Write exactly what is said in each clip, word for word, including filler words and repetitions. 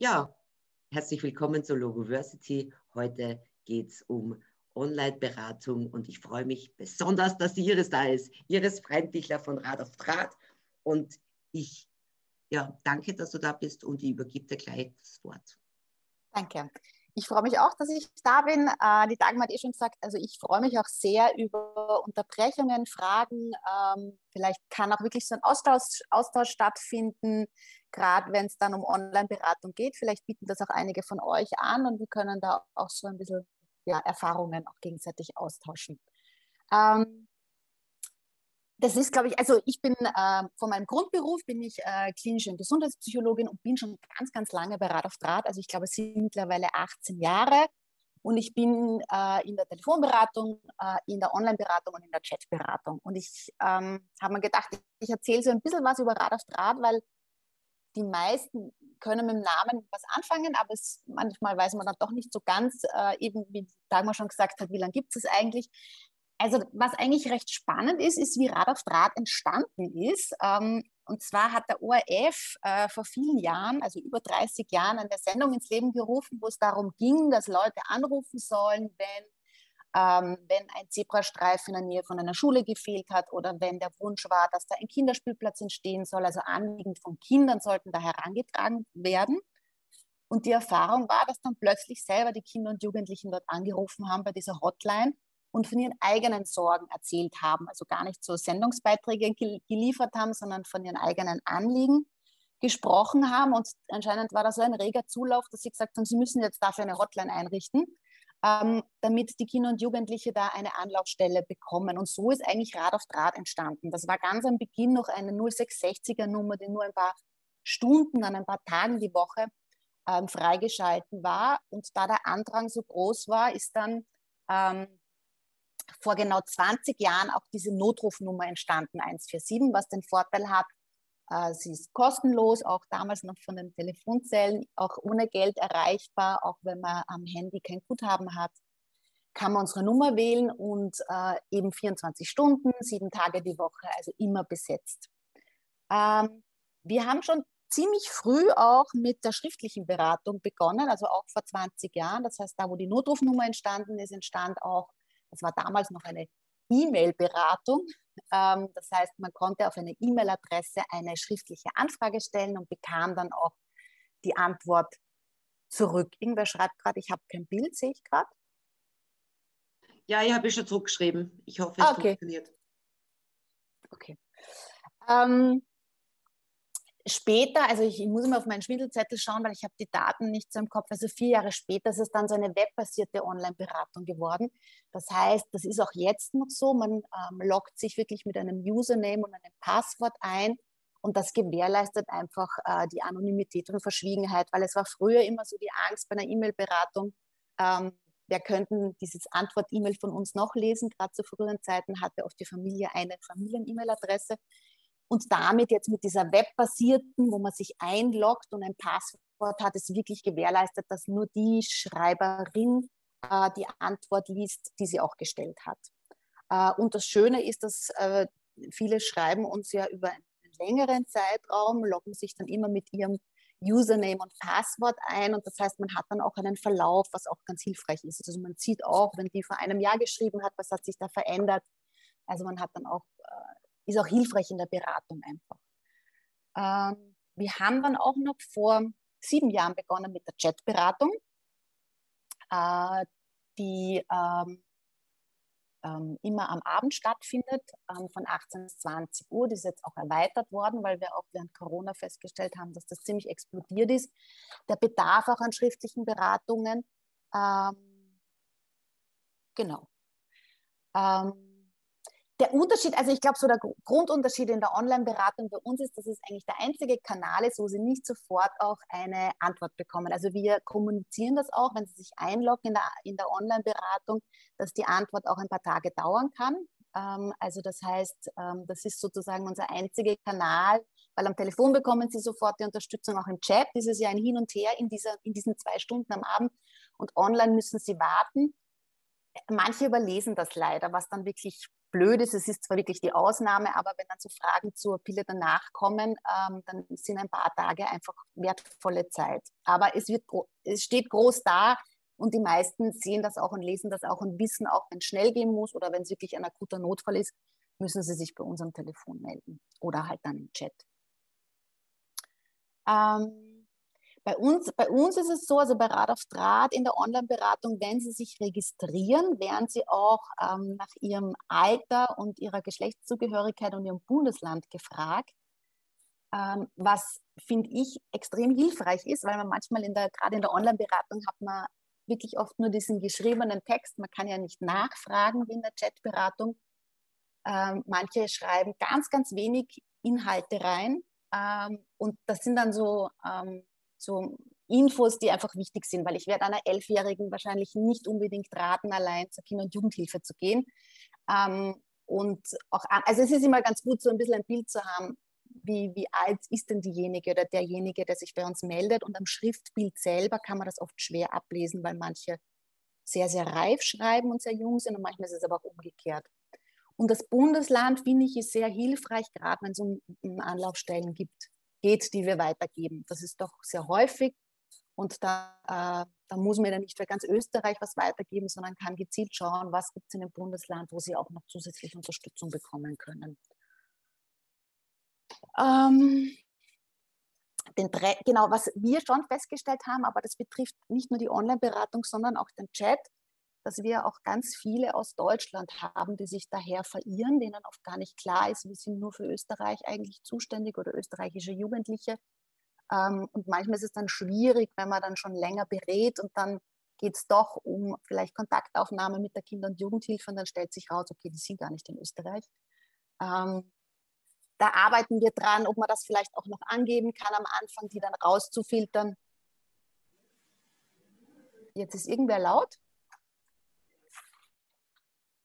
Ja, herzlich willkommen zur LOGOversity. Heute geht es um Online-Beratung und ich freue mich besonders, dass die Iris da ist. Iris Freundlichler von Rat auf Draht. Und ich ja, danke, dass du da bist und ich übergebe dir gleich das Wort. Danke. Ich freue mich auch, dass ich da bin. Die Dagmar hat eh schon gesagt, also ich freue mich auch sehr über Unterbrechungen, Fragen. Vielleicht kann auch wirklich so ein Austausch, Austausch stattfinden, gerade wenn es dann um Online-Beratung geht. Vielleicht bieten das auch einige von euch an und wir können da auch so ein bisschen ja, Erfahrungen auch gegenseitig austauschen. Ähm, Das ist, glaube ich, also ich bin äh, von meinem Grundberuf, bin ich äh, klinische und Gesundheitspsychologin und bin schon ganz, ganz lange bei Rat auf Draht. Also ich glaube, es sind mittlerweile achtzehn Jahre und ich bin äh, in der Telefonberatung, äh, in der Online-Beratung und in der Chatberatung. Und ich ähm, habe mir gedacht, ich erzähle so ein bisschen was über Rat auf Draht, weil die meisten können mit dem Namen was anfangen, aber es, manchmal weiß man dann doch nicht so ganz, äh, eben wie Dagmar schon gesagt hat, wie lange gibt es es eigentlich. Also was eigentlich recht spannend ist, ist, wie Rat auf Draht entstanden ist. Und zwar hat der O R F vor vielen Jahren, also über dreißig Jahren, eine Sendung ins Leben gerufen, wo es darum ging, dass Leute anrufen sollen, wenn, wenn ein Zebrastreifen in der Nähe von einer Schule gefehlt hat oder wenn der Wunsch war, dass da ein Kinderspielplatz entstehen soll. Also Anliegen von Kindern sollten da herangetragen werden. Und die Erfahrung war, dass dann plötzlich selber die Kinder und Jugendlichen dort angerufen haben bei dieser Hotline und von ihren eigenen Sorgen erzählt haben, also gar nicht so Sendungsbeiträge geliefert haben, sondern von ihren eigenen Anliegen gesprochen haben. Und anscheinend war das so ein reger Zulauf, dass sie gesagt haben, sie müssen jetzt dafür eine Hotline einrichten, ähm, damit die Kinder und Jugendliche da eine Anlaufstelle bekommen. Und so ist eigentlich Rat auf Draht entstanden. Das war ganz am Beginn noch eine null sechs sechzig er Nummer, die nur ein paar Stunden, an ein paar Tagen die Woche ähm, freigeschalten war. Und da der Andrang so groß war, ist dann Ähm, vor genau zwanzig Jahren auch diese Notrufnummer entstanden, eins vier sieben, was den Vorteil hat, äh, sie ist kostenlos, auch damals noch von den Telefonzellen, auch ohne Geld erreichbar, auch wenn man am Handy kein Guthaben hat, kann man unsere Nummer wählen und äh, eben vierundzwanzig Stunden, sieben Tage die Woche, also immer besetzt. Ähm, wir haben schon ziemlich früh auch mit der schriftlichen Beratung begonnen, also auch vor zwanzig Jahren, das heißt, da wo die Notrufnummer entstanden ist, entstand auch, das war damals noch eine E-Mail-Beratung. Das heißt, man konnte auf eine E-Mail-Adresse eine schriftliche Anfrage stellen und bekam dann auch die Antwort zurück. Irgendwer schreibt gerade, ich habe kein Bild, sehe ich gerade. Ja, ich habe schon zurückgeschrieben. Ich hoffe, es okay. funktioniert. Okay. Ähm, später, also ich, ich muss mal auf meinen Schwindelzettel schauen, weil ich habe die Daten nicht so im Kopf, also vier Jahre später ist es dann so eine webbasierte Online-Beratung geworden. Das heißt, das ist auch jetzt noch so, man ähm, loggt sich wirklich mit einem Username und einem Passwort ein und das gewährleistet einfach äh, die Anonymität und Verschwiegenheit, weil es war früher immer so die Angst bei einer E-Mail-Beratung, ähm, wir könnten dieses Antwort-E-Mail von uns noch lesen, gerade zu früheren Zeiten hatte oft die Familie eine Familien-E-Mail-Adresse. Und damit jetzt mit dieser webbasierten, wo man sich einloggt und ein Passwort hat, es wirklich gewährleistet, dass nur die Schreiberin äh, die Antwort liest, die sie auch gestellt hat. Äh, und das Schöne ist, dass äh, viele schreiben uns ja über einen längeren Zeitraum, loggen sich dann immer mit ihrem Username und Passwort ein. Und das heißt, man hat dann auch einen Verlauf, was auch ganz hilfreich ist. Also man sieht auch, wenn die vor einem Jahr geschrieben hat, was hat sich da verändert. Also man hat dann auch äh, ist auch hilfreich in der Beratung einfach. Ähm, wir haben dann auch noch vor sieben Jahren begonnen mit der Chatberatung. Äh, die ähm, ähm, immer am Abend stattfindet, ähm, von achtzehn bis zwanzig Uhr. Die ist jetzt auch erweitert worden, weil wir auch während Corona festgestellt haben, dass das ziemlich explodiert ist. Der Bedarf auch an schriftlichen Beratungen. Ähm, genau. Ähm, Der Unterschied, also ich glaube, so der Grundunterschied in der Online-Beratung bei uns ist, dass es eigentlich der einzige Kanal ist, wo Sie nicht sofort auch eine Antwort bekommen. Also wir kommunizieren das auch, wenn Sie sich einloggen in der, in der Online-Beratung, dass die Antwort auch ein paar Tage dauern kann. Ähm, also das heißt, ähm, das ist sozusagen unser einziger Kanal, weil am Telefon bekommen Sie sofort die Unterstützung, auch im Chat. Das ist ja ein Hin und Her in, dieser, in diesen zwei Stunden am Abend und online müssen Sie warten. manche überlesen das leider, was dann wirklich blöd ist. Es ist zwar wirklich die Ausnahme, aber wenn dann so Fragen zur Pille danach kommen, ähm, dann sind ein paar Tage einfach wertvolle Zeit. Aber es, wird es steht groß da und die meisten sehen das auch und lesen das auch und wissen auch, wenn es schnell gehen muss oder wenn es wirklich ein akuter Notfall ist, müssen sie sich bei uns am Telefon melden oder halt dann im Chat. Ähm, bei, uns, bei uns ist es so, also bei Rat auf Draht in der Online-Beratung, wenn Sie sich registrieren, werden Sie auch ähm, nach Ihrem Alter und Ihrer Geschlechtszugehörigkeit und Ihrem Bundesland gefragt, ähm, was, finde ich, extrem hilfreich ist, weil man manchmal, in der gerade in der Online-Beratung hat man wirklich oft nur diesen geschriebenen Text, man kann ja nicht nachfragen wie in der Chat-Beratung. Ähm, manche schreiben ganz, ganz wenig Inhalte rein ähm, und das sind dann so, ähm, so Infos, die einfach wichtig sind, weil ich werde einer Elfjährigen wahrscheinlich nicht unbedingt raten, allein zur Kinder- und Jugendhilfe zu gehen. Ähm, und auch, also es ist immer ganz gut, so ein bisschen ein Bild zu haben, wie, wie alt ist denn diejenige oder derjenige, der sich bei uns meldet, und am Schriftbild selber kann man das oft schwer ablesen, weil manche sehr, sehr reif schreiben und sehr jung sind und manchmal ist es aber auch umgekehrt. Und das Bundesland, finde ich, ist sehr hilfreich, gerade wenn es um Anlaufstellen gibt, geht, die wir weitergeben. Das ist doch sehr häufig und da, äh, da muss man ja nicht für ganz Österreich was weitergeben, sondern kann gezielt schauen, was gibt es in dem Bundesland, wo sie auch noch zusätzliche Unterstützung bekommen können. Ähm, den Dre genau, was wir schon festgestellt haben, aber das betrifft nicht nur die Online-Beratung, sondern auch den Chat, dass wir auch ganz viele aus Deutschland haben, die sich daher verirren, denen oft gar nicht klar ist, wir sind nur für Österreich eigentlich zuständig oder österreichische Jugendliche. Und manchmal ist es dann schwierig, wenn man dann schon länger berät und dann geht es doch um vielleicht Kontaktaufnahme mit der Kinder- und Jugendhilfe und dann stellt sich raus, okay, die sind gar nicht in Österreich. Da arbeiten wir dran, ob man das vielleicht auch noch angeben kann am Anfang, die dann rauszufiltern. Jetzt ist irgendwer laut.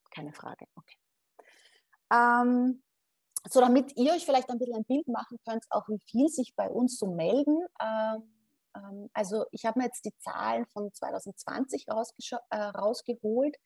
Keine Frage, okay. Ähm, so, damit ihr euch vielleicht ein bisschen ein Bild machen könnt, auch wie viel sich bei uns so melden. Ähm, ähm, also ich habe mir jetzt die Zahlen von zwanzig zwanzig äh, rausgeholt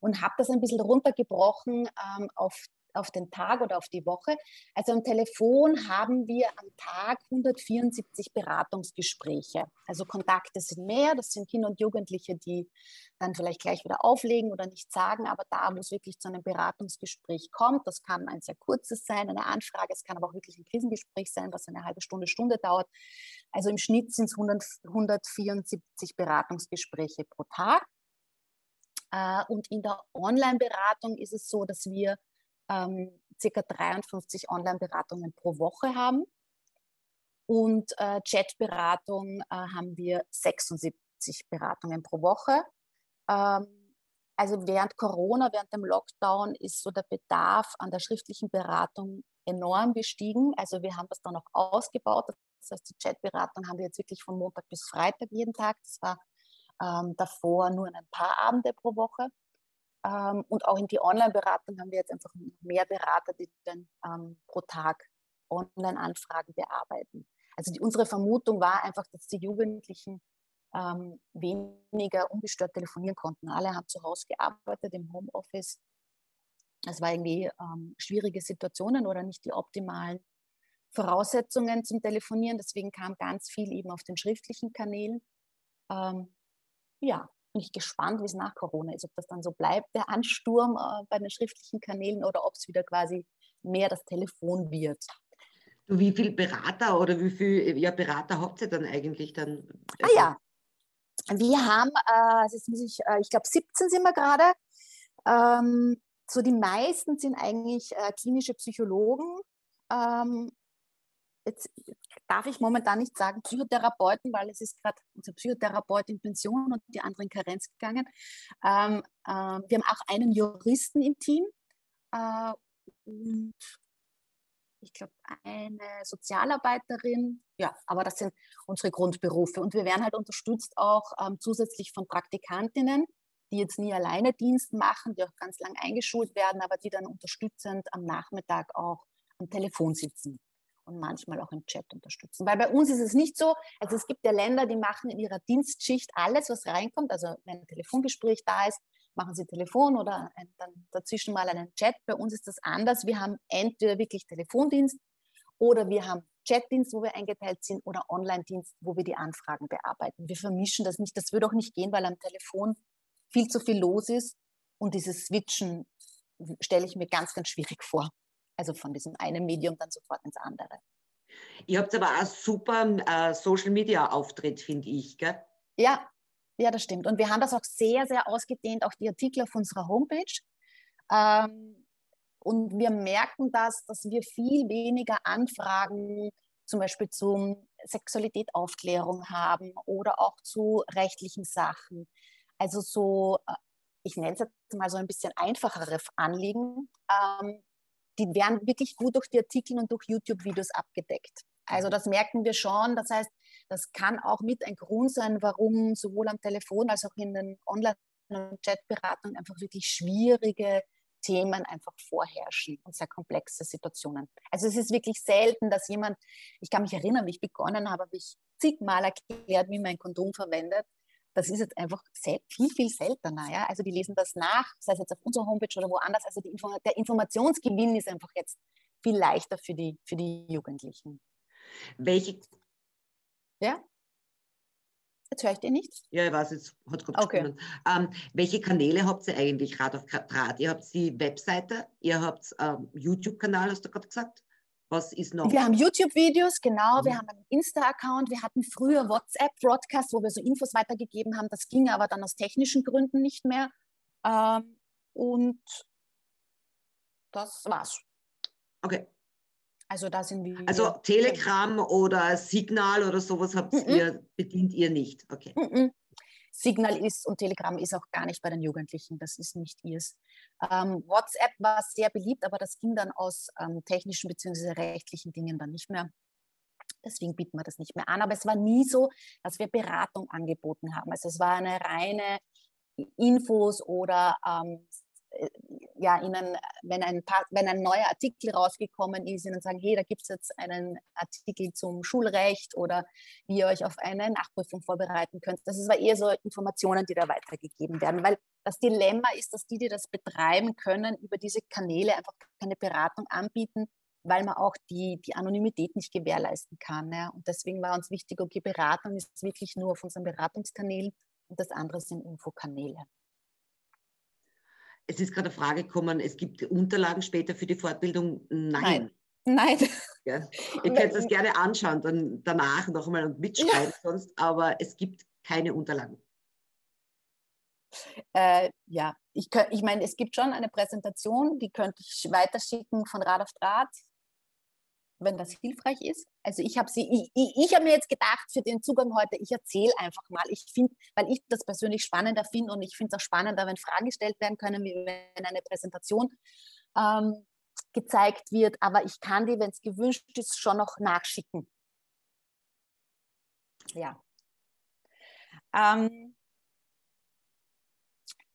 und habe das ein bisschen runtergebrochen ähm, auf, auf den Tag oder auf die Woche. Also am Telefon haben wir am Tag hundertvierundsiebzig Beratungsgespräche. Also Kontakte sind mehr, das sind Kinder und Jugendliche, die dann vielleicht gleich wieder auflegen oder nichts sagen, aber da, wo es wirklich zu einem Beratungsgespräch kommt, das kann ein sehr kurzes sein, eine Anfrage, es kann aber auch wirklich ein Krisengespräch sein, was eine halbe Stunde, Stunde dauert. Also im Schnitt sind es hundertvierundsiebzig Beratungsgespräche pro Tag. Und in der Online-Beratung ist es so, dass wir Ähm, circa dreiundfünfzig Online-Beratungen pro Woche haben und äh, Chat-Beratung äh, haben wir sechsundsiebzig Beratungen pro Woche. Ähm, also während Corona, während dem Lockdown ist so der Bedarf an der schriftlichen Beratung enorm gestiegen. Also wir haben das dann auch ausgebaut. Das heißt, die Chat-Beratung haben wir jetzt wirklich von Montag bis Freitag jeden Tag. Das war ähm, davor nur ein paar Abende pro Woche. Ähm, und auch in die Online-Beratung haben wir jetzt einfach mehr Berater, die dann ähm, pro Tag Online-Anfragen bearbeiten. Also die, unsere Vermutung war einfach, dass die Jugendlichen ähm, weniger ungestört telefonieren konnten. Alle haben zu Hause gearbeitet, im Homeoffice. Das war irgendwie ähm, schwierige Situationen oder nicht die optimalen Voraussetzungen zum Telefonieren. Deswegen kam ganz viel eben auf den schriftlichen Kanälen. Ähm, ja. Bin ich gespannt, wie es nach Corona ist, ob das dann so bleibt, der Ansturm äh, bei den schriftlichen Kanälen, oder ob es wieder quasi mehr das Telefon wird. Du, wie viele Berater oder wie viele ja, Berater habt ihr dann eigentlich dann? Ah ja, wir haben, äh, jetzt muss ich, äh, ich glaube siebzehn sind wir gerade. Ähm, so die meisten sind eigentlich äh, klinische Psychologen. Ähm, Jetzt darf ich momentan nicht sagen Psychotherapeuten, weil es ist gerade unser Psychotherapeut in Pension und die anderen in Karenz gegangen. Ähm, ähm, wir haben auch einen Juristen im Team äh, und ich glaube eine Sozialarbeiterin. Ja, aber das sind unsere Grundberufe. Und wir werden halt unterstützt auch ähm, zusätzlich von Praktikantinnen, die jetzt nie alleine Dienst machen, die auch ganz lang eingeschult werden, aber die dann unterstützend am Nachmittag auch am Telefon sitzen. Und manchmal auch im Chat unterstützen. Weil bei uns ist es nicht so, also es gibt ja Länder, die machen in ihrer Dienstschicht alles, was reinkommt, also wenn ein Telefongespräch da ist, machen Sie Telefon oder ein, dann dazwischen mal einen Chat. Bei uns ist das anders. Wir haben entweder wirklich Telefondienst oder wir haben Chatdienst, wo wir eingeteilt sind, oder Online-Dienst, wo wir die Anfragen bearbeiten. Wir vermischen das nicht. Das würde auch nicht gehen, weil am Telefon viel zu viel los ist. Und dieses Switchen stelle ich mir ganz, ganz schwierig vor. Also von diesem einen Medium dann sofort ins andere. Ihr habt aber auch super äh, Social-Media-Auftritt, finde ich, gell? Ja, ja, das stimmt. Und wir haben das auch sehr, sehr ausgedehnt auf die Artikel auf unserer Homepage. Ähm, und wir merken das, dass wir viel weniger Anfragen zum Beispiel zu Sexualitätsaufklärung haben oder auch zu rechtlichen Sachen. Also so, ich nenne es jetzt mal so ein bisschen einfachere Anliegen, ähm, die werden wirklich gut durch die Artikel und durch YouTube-Videos abgedeckt. Also das merken wir schon. Das heißt, das kann auch mit ein Grund sein, warum sowohl am Telefon als auch in den Online- und Chatberatungen einfach wirklich schwierige Themen einfach vorherrschen und sehr komplexe Situationen. Also es ist wirklich selten, dass jemand, ich kann mich erinnern, wie ich begonnen habe, habe ich zigmal erklärt, wie man ein Kondom verwendet. Das ist jetzt einfach viel, viel seltener. Ja? Also die lesen das nach, sei es jetzt auf unserer Homepage oder woanders. Also die Inform- der Informationsgewinn ist einfach jetzt viel leichter für die, für die Jugendlichen. Welche? Ja? Jetzt höre ich dir nicht. Ja, ich weiß, jetzt hat gut gesprochen. Ähm, welche Kanäle habt ihr eigentlich, Rat auf Draht? Ihr habt die Webseite, ihr habt ähm, YouTube-Kanal, hast du gerade gesagt? Was ist noch? Wir haben YouTube-Videos, genau, mhm. wir haben einen Insta-Account, wir hatten früher WhatsApp-Broadcast, wo wir so Infos weitergegeben haben, das ging aber dann aus technischen Gründen nicht mehr. Ähm, und das war's. Okay. Also da sind wir... Also Telegram oder Signal oder sowas habt Mm-mm. ihr, bedient ihr nicht? Okay. Mm-mm. Signal ist und Telegram ist auch gar nicht bei den Jugendlichen, das ist nicht ihrs. Ähm, WhatsApp war sehr beliebt, aber das ging dann aus ähm, technischen bzw. rechtlichen Dingen dann nicht mehr. Deswegen bieten wir das nicht mehr an. Aber es war nie so, dass wir Beratung angeboten haben. Also es war eine reine Infos oder... Ähm, ja, ihnen, wenn ein, paar, wenn ein neuer Artikel rausgekommen ist, ihnen sagen, hey, da gibt es jetzt einen Artikel zum Schulrecht oder wie ihr euch auf eine Nachprüfung vorbereiten könnt. Das war eher so Informationen, die da weitergegeben werden, weil das Dilemma ist, dass die, die das betreiben können, über diese Kanäle einfach keine Beratung anbieten, weil man auch die, die Anonymität nicht gewährleisten kann. Ja? Und deswegen war uns wichtig, okay, Beratung ist wirklich nur auf unseren Beratungskanälen und das andere sind Infokanäle. Es ist gerade eine Frage gekommen, es gibt Unterlagen später für die Fortbildung? Nein. Nein. Nein. Ja. Ihr könnt das gerne anschauen, dann danach nochmal und mitschreiben ja. sonst, aber es gibt keine Unterlagen. Äh, ja, ich, ich meine, es gibt schon eine Präsentation, die könnte ich weiterschicken von Rat auf Draht, wenn das hilfreich ist. Also ich habe sie, ich, ich, ich habe mir jetzt gedacht, für den Zugang heute, ich erzähle einfach mal. Ich finde, weil ich das persönlich spannender finde und ich finde es auch spannender, wenn Fragen gestellt werden können, wie wenn eine Präsentation ähm, gezeigt wird. Aber ich kann die, wenn es gewünscht ist, schon noch nachschicken. Ja. Ähm,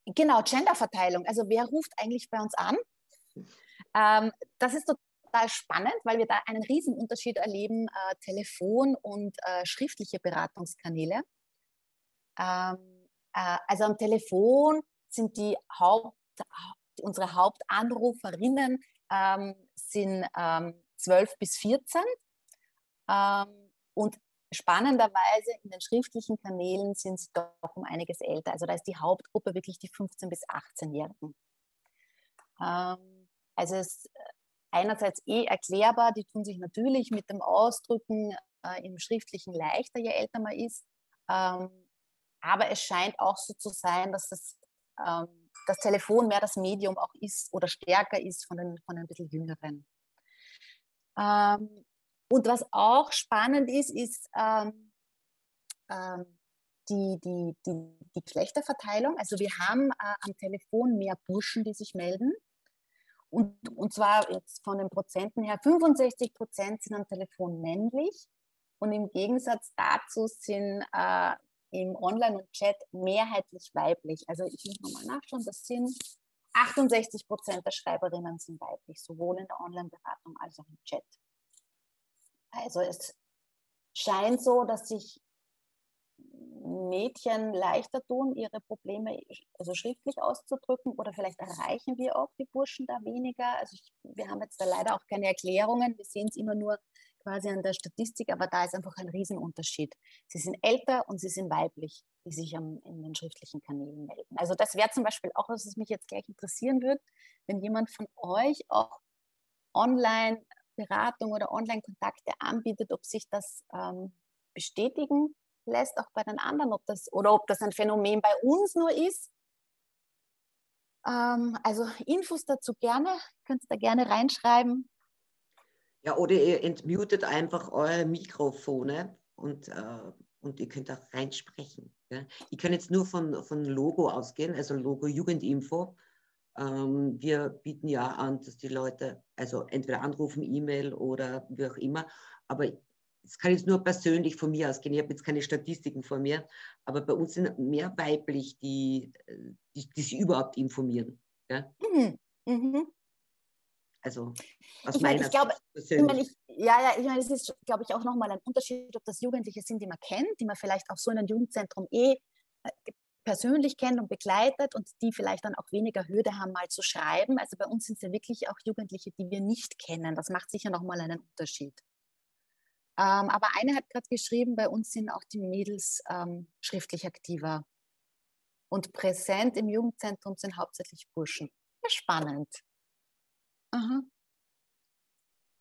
genau, Genderverteilung. Also wer ruft eigentlich bei uns an? Ähm, das ist total total spannend, weil wir da einen riesen Unterschied erleben, äh, Telefon und äh, schriftliche Beratungskanäle. Ähm, äh, also am Telefon sind die Haupt, unsere Hauptanruferinnen ähm, sind ähm, zwölf bis vierzehn ähm, und spannenderweise in den schriftlichen Kanälen sind sie doch um einiges älter. Also da ist die Hauptgruppe wirklich die fünfzehn bis achtzehnjährigen. Ähm, also es einerseits eh erklärbar, die tun sich natürlich mit dem Ausdrücken äh, im Schriftlichen leichter, je älter man ist. Ähm, aber es scheint auch so zu sein, dass das, ähm, das Telefon mehr das Medium auch ist oder stärker ist von den, von den ein bisschen Jüngeren. Ähm, und was auch spannend ist, ist ähm, ähm, die, die, die, die Geschlechterverteilung. Also wir haben äh, am Telefon mehr Burschen, die sich melden. Und, und zwar jetzt von den Prozenten her, fünfundsechzig Prozent sind am Telefon männlich und im Gegensatz dazu sind äh, im Online- und Chat mehrheitlich weiblich. Also ich muss nochmal nachschauen, das sind achtundsechzig Prozent der Schreiberinnen sind weiblich, sowohl in der Online-Beratung als auch im Chat. Also es scheint so, dass sich Mädchen leichter tun, ihre Probleme also schriftlich auszudrücken, oder vielleicht erreichen wir auch die Burschen da weniger. Also ich, wir haben jetzt da leider auch keine Erklärungen, wir sehen es immer nur quasi an der Statistik, aber da ist einfach ein Riesenunterschied. Sie sind älter und sie sind weiblich, die sich am, in den schriftlichen Kanälen melden. Also das wäre zum Beispiel auch, was es mich jetzt gleich interessieren würde, wenn jemand von euch auch Online-Beratung oder Online-Kontakte anbietet, ob sich das ähm, bestätigen lässt, auch bei den anderen, ob das, oder ob das ein Phänomen bei uns nur ist. Ähm, also Infos dazu gerne, könnt ihr da gerne reinschreiben. Ja, oder ihr entmutet einfach eure Mikrofone und, äh, und ihr könnt auch reinsprechen. Ja? Ich kann jetzt nur von, von Logo ausgehen, also Logo Jugendinfo. Ähm, wir bieten ja an, dass die Leute also entweder anrufen, E-Mail oder wie auch immer, aber das kann jetzt nur persönlich von mir ausgehen, ich habe jetzt keine Statistiken vor mir, aber bei uns sind mehr weiblich, die, die, die sich überhaupt informieren. Ja? Mhm. Mhm. Also aus ich meine, meiner ich glaube, ich meine, ich, ja, ja, ich meine, es ist, glaube ich, auch nochmal ein Unterschied, ob das Jugendliche sind, die man kennt, die man vielleicht auch so in einem Jugendzentrum eh persönlich kennt und begleitet und die vielleicht dann auch weniger Hürde haben, mal zu schreiben. Also bei uns sind es ja wirklich auch Jugendliche, die wir nicht kennen. Das macht sicher nochmal einen Unterschied. Ähm, aber eine hat gerade geschrieben, bei uns sind auch die Mädels ähm, schriftlich aktiver. Und präsent im Jugendzentrum sind hauptsächlich Burschen. Ja, spannend. Aha.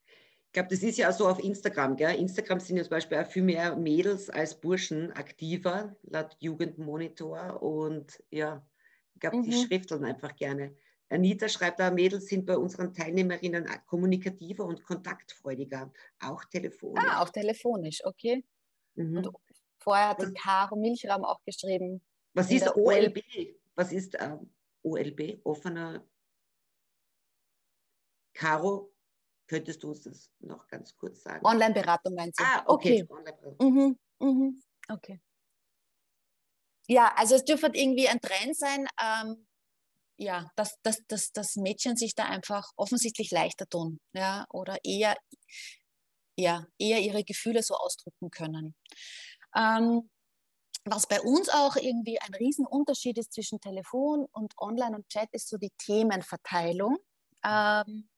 Ich glaube, das ist ja auch so auf Instagram. Gell? Instagram sind ja zum Beispiel auch viel mehr Mädels als Burschen aktiver, laut Jugendmonitor. Und ja, ich glaube, mhm. die schrifteln einfach gerne. Anita schreibt da, Mädels sind bei unseren Teilnehmerinnen kommunikativer und kontaktfreudiger, auch telefonisch. Ah, auch telefonisch, okay. Mhm. Und vorher hat was, die Caro Milchraum auch geschrieben. Was ist O L B? Was ist ähm, O L B? Offener. Caro, könntest du uns das noch ganz kurz sagen? Online-Beratung meinst du? Ah, okay. Okay. Mhm, mhm. Okay. Ja, also es dürfte irgendwie ein Trend sein, ähm, ja, dass, dass, dass, dass Mädchen sich da einfach offensichtlich leichter tun, ja, oder eher, ja, eher ihre Gefühle so ausdrücken können. Ähm, was bei uns auch irgendwie ein Riesenunterschied ist zwischen Telefon und Online und Chat, ist so die Themenverteilung. Ähm,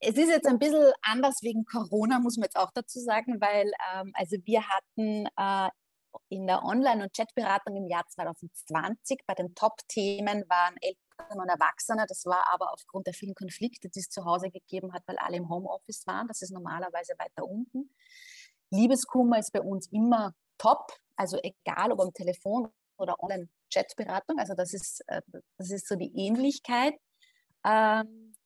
es ist jetzt ein bisschen anders wegen Corona, muss man jetzt auch dazu sagen, weil ähm, also wir hatten äh, in der Online- und Chatberatung im Jahr zwanzig zwanzig bei den Top-Themen waren Eltern und Erwachsene. Das war aber aufgrund der vielen Konflikte, die es zu Hause gegeben hat, weil alle im Homeoffice waren. Das ist normalerweise weiter unten. Liebeskummer ist bei uns immer top, also egal ob am Telefon oder Online-Chatberatung. Also das ist, äh, das ist so die Ähnlichkeit. Ähm,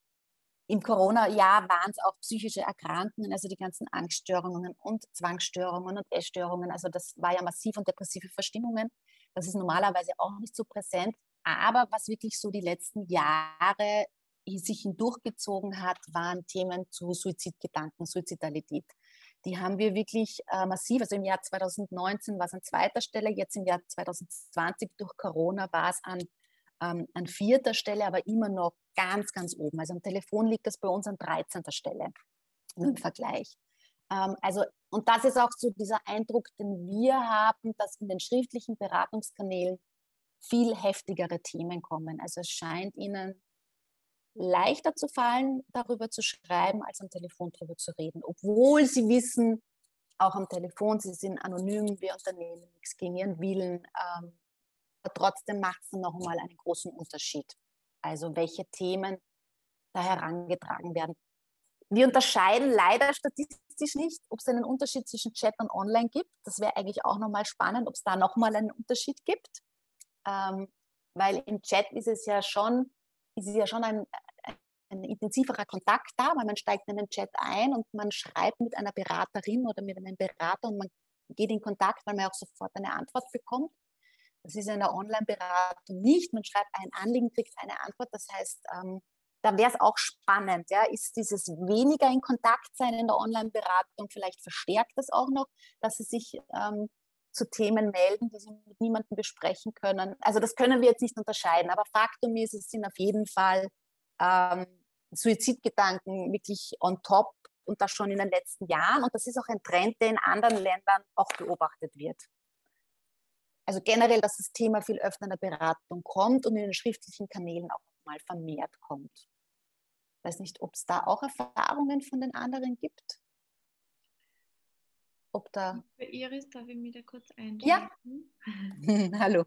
Im Corona-Jahr waren es auch psychische Erkrankungen, also die ganzen Angststörungen und Zwangsstörungen und Essstörungen. Also das war ja massiv, und depressive Verstimmungen. Das ist normalerweise auch nicht so präsent. Aber was wirklich so die letzten Jahre sich hindurchgezogen hat, waren Themen zu Suizidgedanken, Suizidalität. Die haben wir wirklich äh, massiv, also im Jahr zwanzig neunzehn war es an zweiter Stelle, jetzt im Jahr zwanzig zwanzig durch Corona war es an an vierter Stelle, aber immer noch ganz, ganz oben. Also am Telefon liegt das bei uns an dreizehnter Stelle im Vergleich. Ähm, also, und das ist auch so dieser Eindruck, den wir haben, dass in den schriftlichen Beratungskanälen viel heftigere Themen kommen. Also es scheint ihnen leichter zu fallen, darüber zu schreiben, als am Telefon darüber zu reden. Obwohl sie wissen, auch am Telefon, sie sind anonym, wir unternehmen nichts gegen ihren Willen. Ähm, Aber trotzdem macht es noch mal einen großen Unterschied. Also welche Themen da herangetragen werden. Wir unterscheiden leider statistisch nicht, ob es einen Unterschied zwischen Chat und Online gibt. Das wäre eigentlich auch noch mal spannend, ob es da noch mal einen Unterschied gibt. Ähm, weil im Chat ist es ja schon, ist es ja schon ein, ein intensiverer Kontakt da, weil man steigt in den Chat ein und man schreibt mit einer Beraterin oder mit einem Berater und man geht in Kontakt, weil man auch sofort eine Antwort bekommt. Das ist in der Online-Beratung nicht. Man schreibt ein Anliegen, kriegt eine Antwort. Das heißt, ähm, da wäre es auch spannend. Ja? Ist dieses weniger in Kontakt sein in der Online-Beratung, vielleicht verstärkt das auch noch, dass sie sich ähm, zu Themen melden, die sie mit niemandem besprechen können. Also das können wir jetzt nicht unterscheiden. Aber Faktum ist, es sind auf jeden Fall ähm, Suizidgedanken wirklich on top und das schon in den letzten Jahren. Und das ist auch ein Trend, der in anderen Ländern auch beobachtet wird. also generell, dass das Thema viel öfter in der Beratung kommt und in den schriftlichen Kanälen auch mal vermehrt kommt. Ich weiß nicht, ob es da auch Erfahrungen von den anderen gibt. Ob da Für Iris, darf ich mich da kurz einschalten? Ja. Hallo.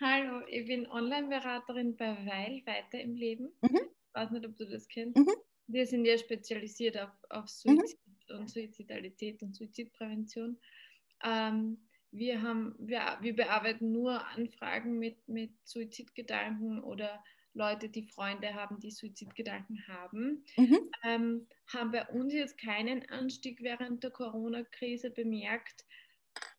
Hallo, ich bin Online-Beraterin bei Weil, weiter im Leben. Mhm. Ich weiß nicht, ob du das kennst. Mhm. Wir sind ja spezialisiert auf, auf Suizid mhm. und Suizidalität und Suizidprävention. Ähm, wir, haben, wir, wir bearbeiten nur Anfragen mit, mit Suizidgedanken oder Leute, die Freunde haben, die Suizidgedanken haben, mhm. ähm, haben bei uns jetzt keinen Anstieg während der Corona-Krise bemerkt,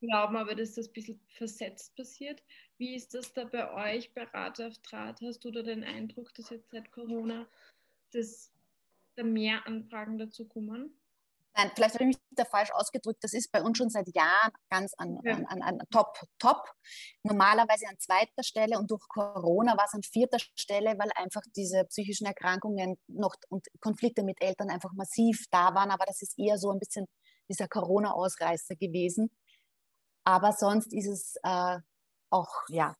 glauben aber, dass das ein bisschen versetzt passiert. Wie ist das da bei euch, bei Rat auf Draht? Hast du da den Eindruck, dass jetzt seit Corona dass da mehr Anfragen dazu kommen? Nein, vielleicht habe ich mich da falsch ausgedrückt. Das ist bei uns schon seit Jahren ganz an, ja. an, an, an top, top. Normalerweise an zweiter Stelle und durch Corona war es an vierter Stelle, weil einfach diese psychischen Erkrankungen noch und Konflikte mit Eltern einfach massiv da waren. Aber das ist eher so ein bisschen dieser Corona-Ausreißer gewesen. Aber sonst ist es äh, auch ja,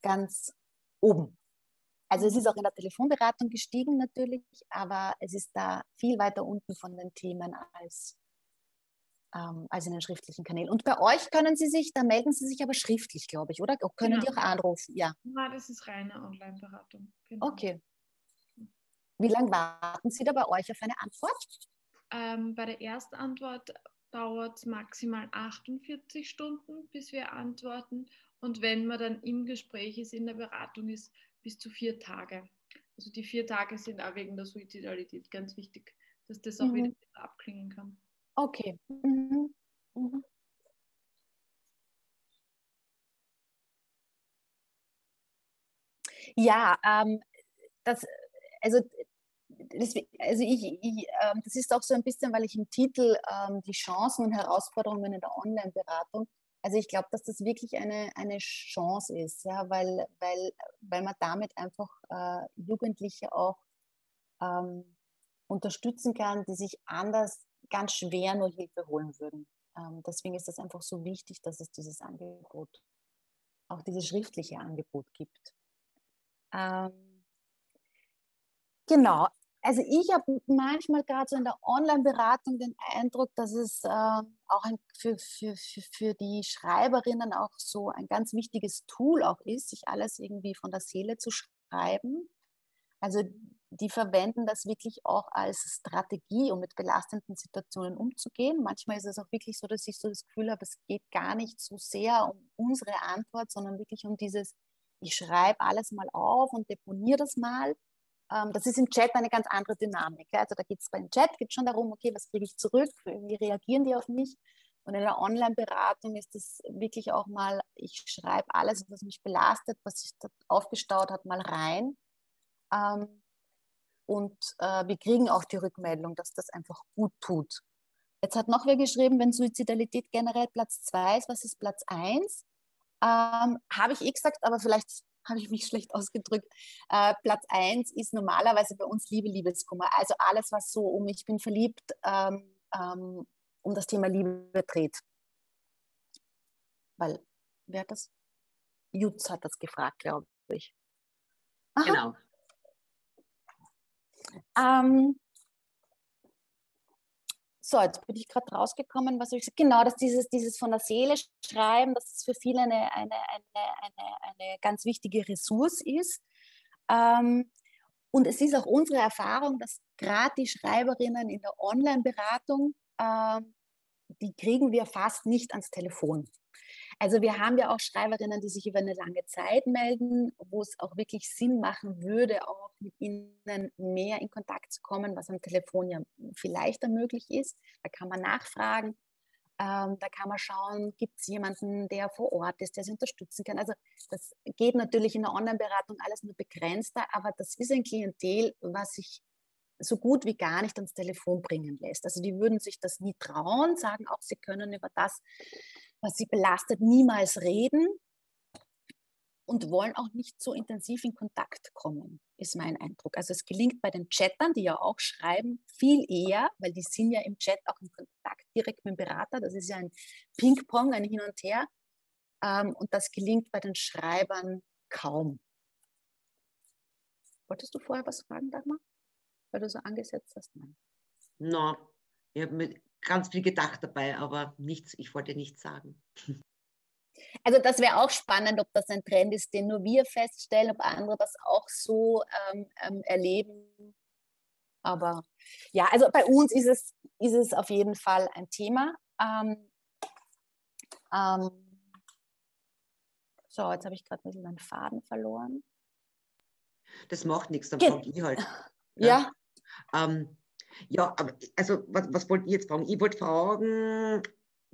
ganz oben. Also es ist auch in der Telefonberatung gestiegen natürlich, aber es ist da viel weiter unten von den Themen als, ähm, als in den schriftlichen Kanälen. Und bei euch können Sie sich, da melden Sie sich aber schriftlich, glaube ich, oder? Können genau. die auch anrufen? Ja, ja, das ist reine Online-Beratung. Genau. Okay. Wie lange warten Sie da bei euch auf eine Antwort? Ähm, bei der Erstantwort dauert es maximal achtundvierzig Stunden, bis wir antworten. Und wenn man dann im Gespräch ist, in der Beratung ist, bis zu vier Tage. Also die vier Tage sind auch wegen der Suizidalität ganz wichtig, dass das auch mhm. wieder abklingen kann. Okay. Mhm. Mhm. Ja, ähm, das, also, das, also ich, ich, äh, das ist auch so ein bisschen, weil ich im Titel ähm, die Chancen und Herausforderungen in der Online-Beratung. Also ich glaube, dass das wirklich eine, eine Chance ist, ja, weil, weil, weil man damit einfach äh, Jugendliche auch ähm, unterstützen kann, die sich anders ganz schwer nur Hilfe holen würden. Ähm, deswegen ist das einfach so wichtig, dass es dieses Angebot, auch dieses schriftliche Angebot gibt. Ähm, genau. Also ich habe manchmal gerade so in der Online-Beratung den Eindruck, dass es äh, auch ein, für, für, für die Schreiberinnen auch so ein ganz wichtiges Tool auch ist, sich alles irgendwie von der Seele zu schreiben. Also die verwenden das wirklich auch als Strategie, um mit belastenden Situationen umzugehen. Manchmal ist es auch wirklich so, dass ich so das Gefühl habe, es geht gar nicht so sehr um unsere Antwort, sondern wirklich um dieses, ich schreibe alles mal auf und deponiere das mal. Das ist im Chat eine ganz andere Dynamik. Also da geht es beim Chat geht's schon darum, okay, was kriege ich zurück, wie reagieren die auf mich? Und in der Online-Beratung ist es wirklich auch mal, ich schreibe alles, was mich belastet, was sich da aufgestaut hat, mal rein. Und wir kriegen auch die Rückmeldung, dass das einfach gut tut. Jetzt hat noch wer geschrieben, wenn Suizidalität generell Platz zwei ist, was ist Platz eins? Ähm, habe ich eh gesagt, aber vielleicht habe ich mich schlecht ausgedrückt. Äh, Platz eins ist normalerweise bei uns Liebe, Liebeskummer. Also alles, was so um ich bin verliebt, ähm, ähm, um das Thema Liebe dreht. Weil, wer hat das? Jutz hat das gefragt, glaube ich. Aha. Genau. Ähm, so, jetzt bin ich gerade rausgekommen, was habe ich gesagt? Genau, dass dieses, dieses von der Seele schreiben, dass es für viele eine, eine, eine, eine, eine ganz wichtige Ressource ist. Ähm, und es ist auch unsere Erfahrung, dass gerade die Schreiberinnen in der Online-Beratung, ähm, die kriegen wir fast nicht ans Telefon. Also wir haben ja auch Schreiberinnen, die sich über eine lange Zeit melden, wo es auch wirklich Sinn machen würde, auch mit ihnen mehr in Kontakt zu kommen, was am Telefon ja vielleicht möglich ist. Da kann man nachfragen, ähm, da kann man schauen, gibt es jemanden, der vor Ort ist, der sie unterstützen kann. Also das geht natürlich in der Online-Beratung alles nur begrenzter, aber das ist ein Klientel, was sich so gut wie gar nicht ans Telefon bringen lässt. Also die würden sich das nie trauen, sagen auch, sie können über das, was sie belastet, niemals reden. Und wollen auch nicht so intensiv in Kontakt kommen, ist mein Eindruck. Also es gelingt bei den Chattern, die ja auch schreiben, viel eher, weil die sind ja im Chat auch in Kontakt direkt mit dem Berater. Das ist ja ein Ping-Pong, ein Hin und Her. Ähm, und das gelingt bei den Schreibern kaum. Wolltest du vorher was fragen, Dagmar? Weil du so angesetzt hast? Nein. No, ich habe mir ganz viel gedacht dabei, aber nichts, ich wollte nichts sagen. Also das wäre auch spannend, ob das ein Trend ist, den nur wir feststellen, ob andere das auch so ähm, erleben. Aber ja, also bei uns ist es, ist es auf jeden Fall ein Thema. Ähm, ähm, so, jetzt habe ich gerade ein bisschen meinen Faden verloren. Das macht nichts, dann frage ich halt. Ja. Ja, ähm, ja aber also was, was wollte ich jetzt fragen? Ich wollte fragen...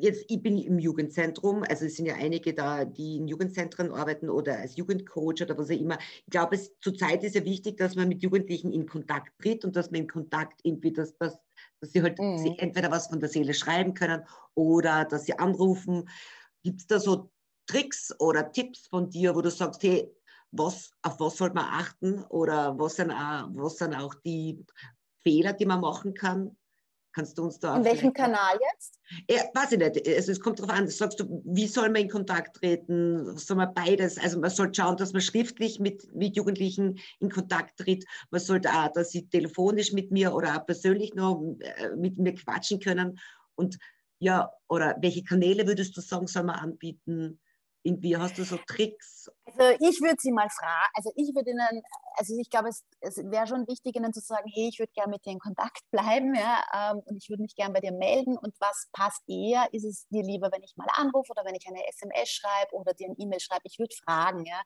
Jetzt, ich bin im Jugendzentrum, also es sind ja einige da, die in Jugendzentren arbeiten oder als Jugendcoach oder was auch immer. Ich glaube, es zurzeit ist ja wichtig, dass man mit Jugendlichen in Kontakt tritt und dass man in Kontakt irgendwie, dass, dass, dass sie halt mhm. sie entweder was von der Seele schreiben können oder dass sie anrufen. Gibt es da so Tricks oder Tipps von dir, wo du sagst, hey, was, auf was sollte man achten oder was sind, auch, was sind auch die Fehler, die man machen kann? Kannst du uns da in welchem Kanal jetzt? Ja, weiß ich nicht. Also es kommt darauf an, sagst du, wie soll man in Kontakt treten? Soll man beides? Also man sollte schauen, dass man schriftlich mit, mit Jugendlichen in Kontakt tritt. Man sollte auch, dass sie telefonisch mit mir oder auch persönlich noch mit mir quatschen können. Und ja, oder welche Kanäle würdest du sagen, soll man anbieten? Irgendwie hast du so Tricks? Also ich würde sie mal fragen, also ich würde ihnen, also ich glaube, es, es wäre schon wichtig, ihnen zu sagen, hey, ich würde gerne mit dir in Kontakt bleiben, ja, ähm, und ich würde mich gerne bei dir melden und was passt eher, ist es dir lieber, wenn ich mal anrufe oder wenn ich eine S M S schreibe oder dir eine E-Mail schreibe, ich würde fragen, ja,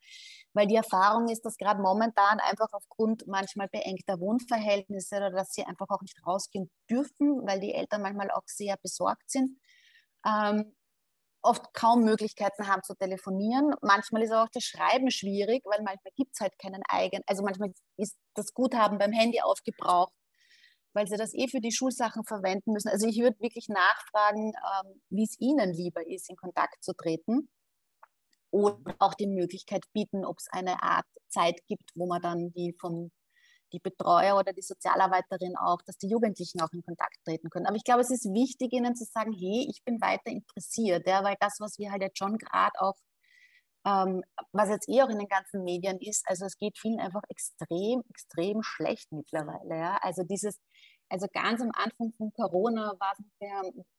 weil die Erfahrung ist, dass gerade momentan einfach aufgrund manchmal beengter Wohnverhältnisse oder dass sie einfach auch nicht rausgehen dürfen, weil die Eltern manchmal auch sehr besorgt sind, ähm, oft kaum Möglichkeiten haben zu telefonieren. Manchmal ist auch das Schreiben schwierig, weil manchmal gibt es halt keinen eigenen, also manchmal ist das Guthaben beim Handy aufgebraucht, weil sie das eh für die Schulsachen verwenden müssen. Also ich würde wirklich nachfragen, ähm, wie es ihnen lieber ist, in Kontakt zu treten und auch die Möglichkeit bieten, ob es eine Art Zeit gibt, wo man dann die vom die Betreuer oder die Sozialarbeiterin auch, dass die Jugendlichen auch in Kontakt treten können. Aber ich glaube, es ist wichtig, ihnen zu sagen, hey, ich bin weiter interessiert, ja, weil das, was wir halt jetzt schon gerade auch, ähm, was jetzt eh auch in den ganzen Medien ist, also es geht vielen einfach extrem, extrem schlecht mittlerweile. Ja. Also dieses, also ganz am Anfang von Corona war es,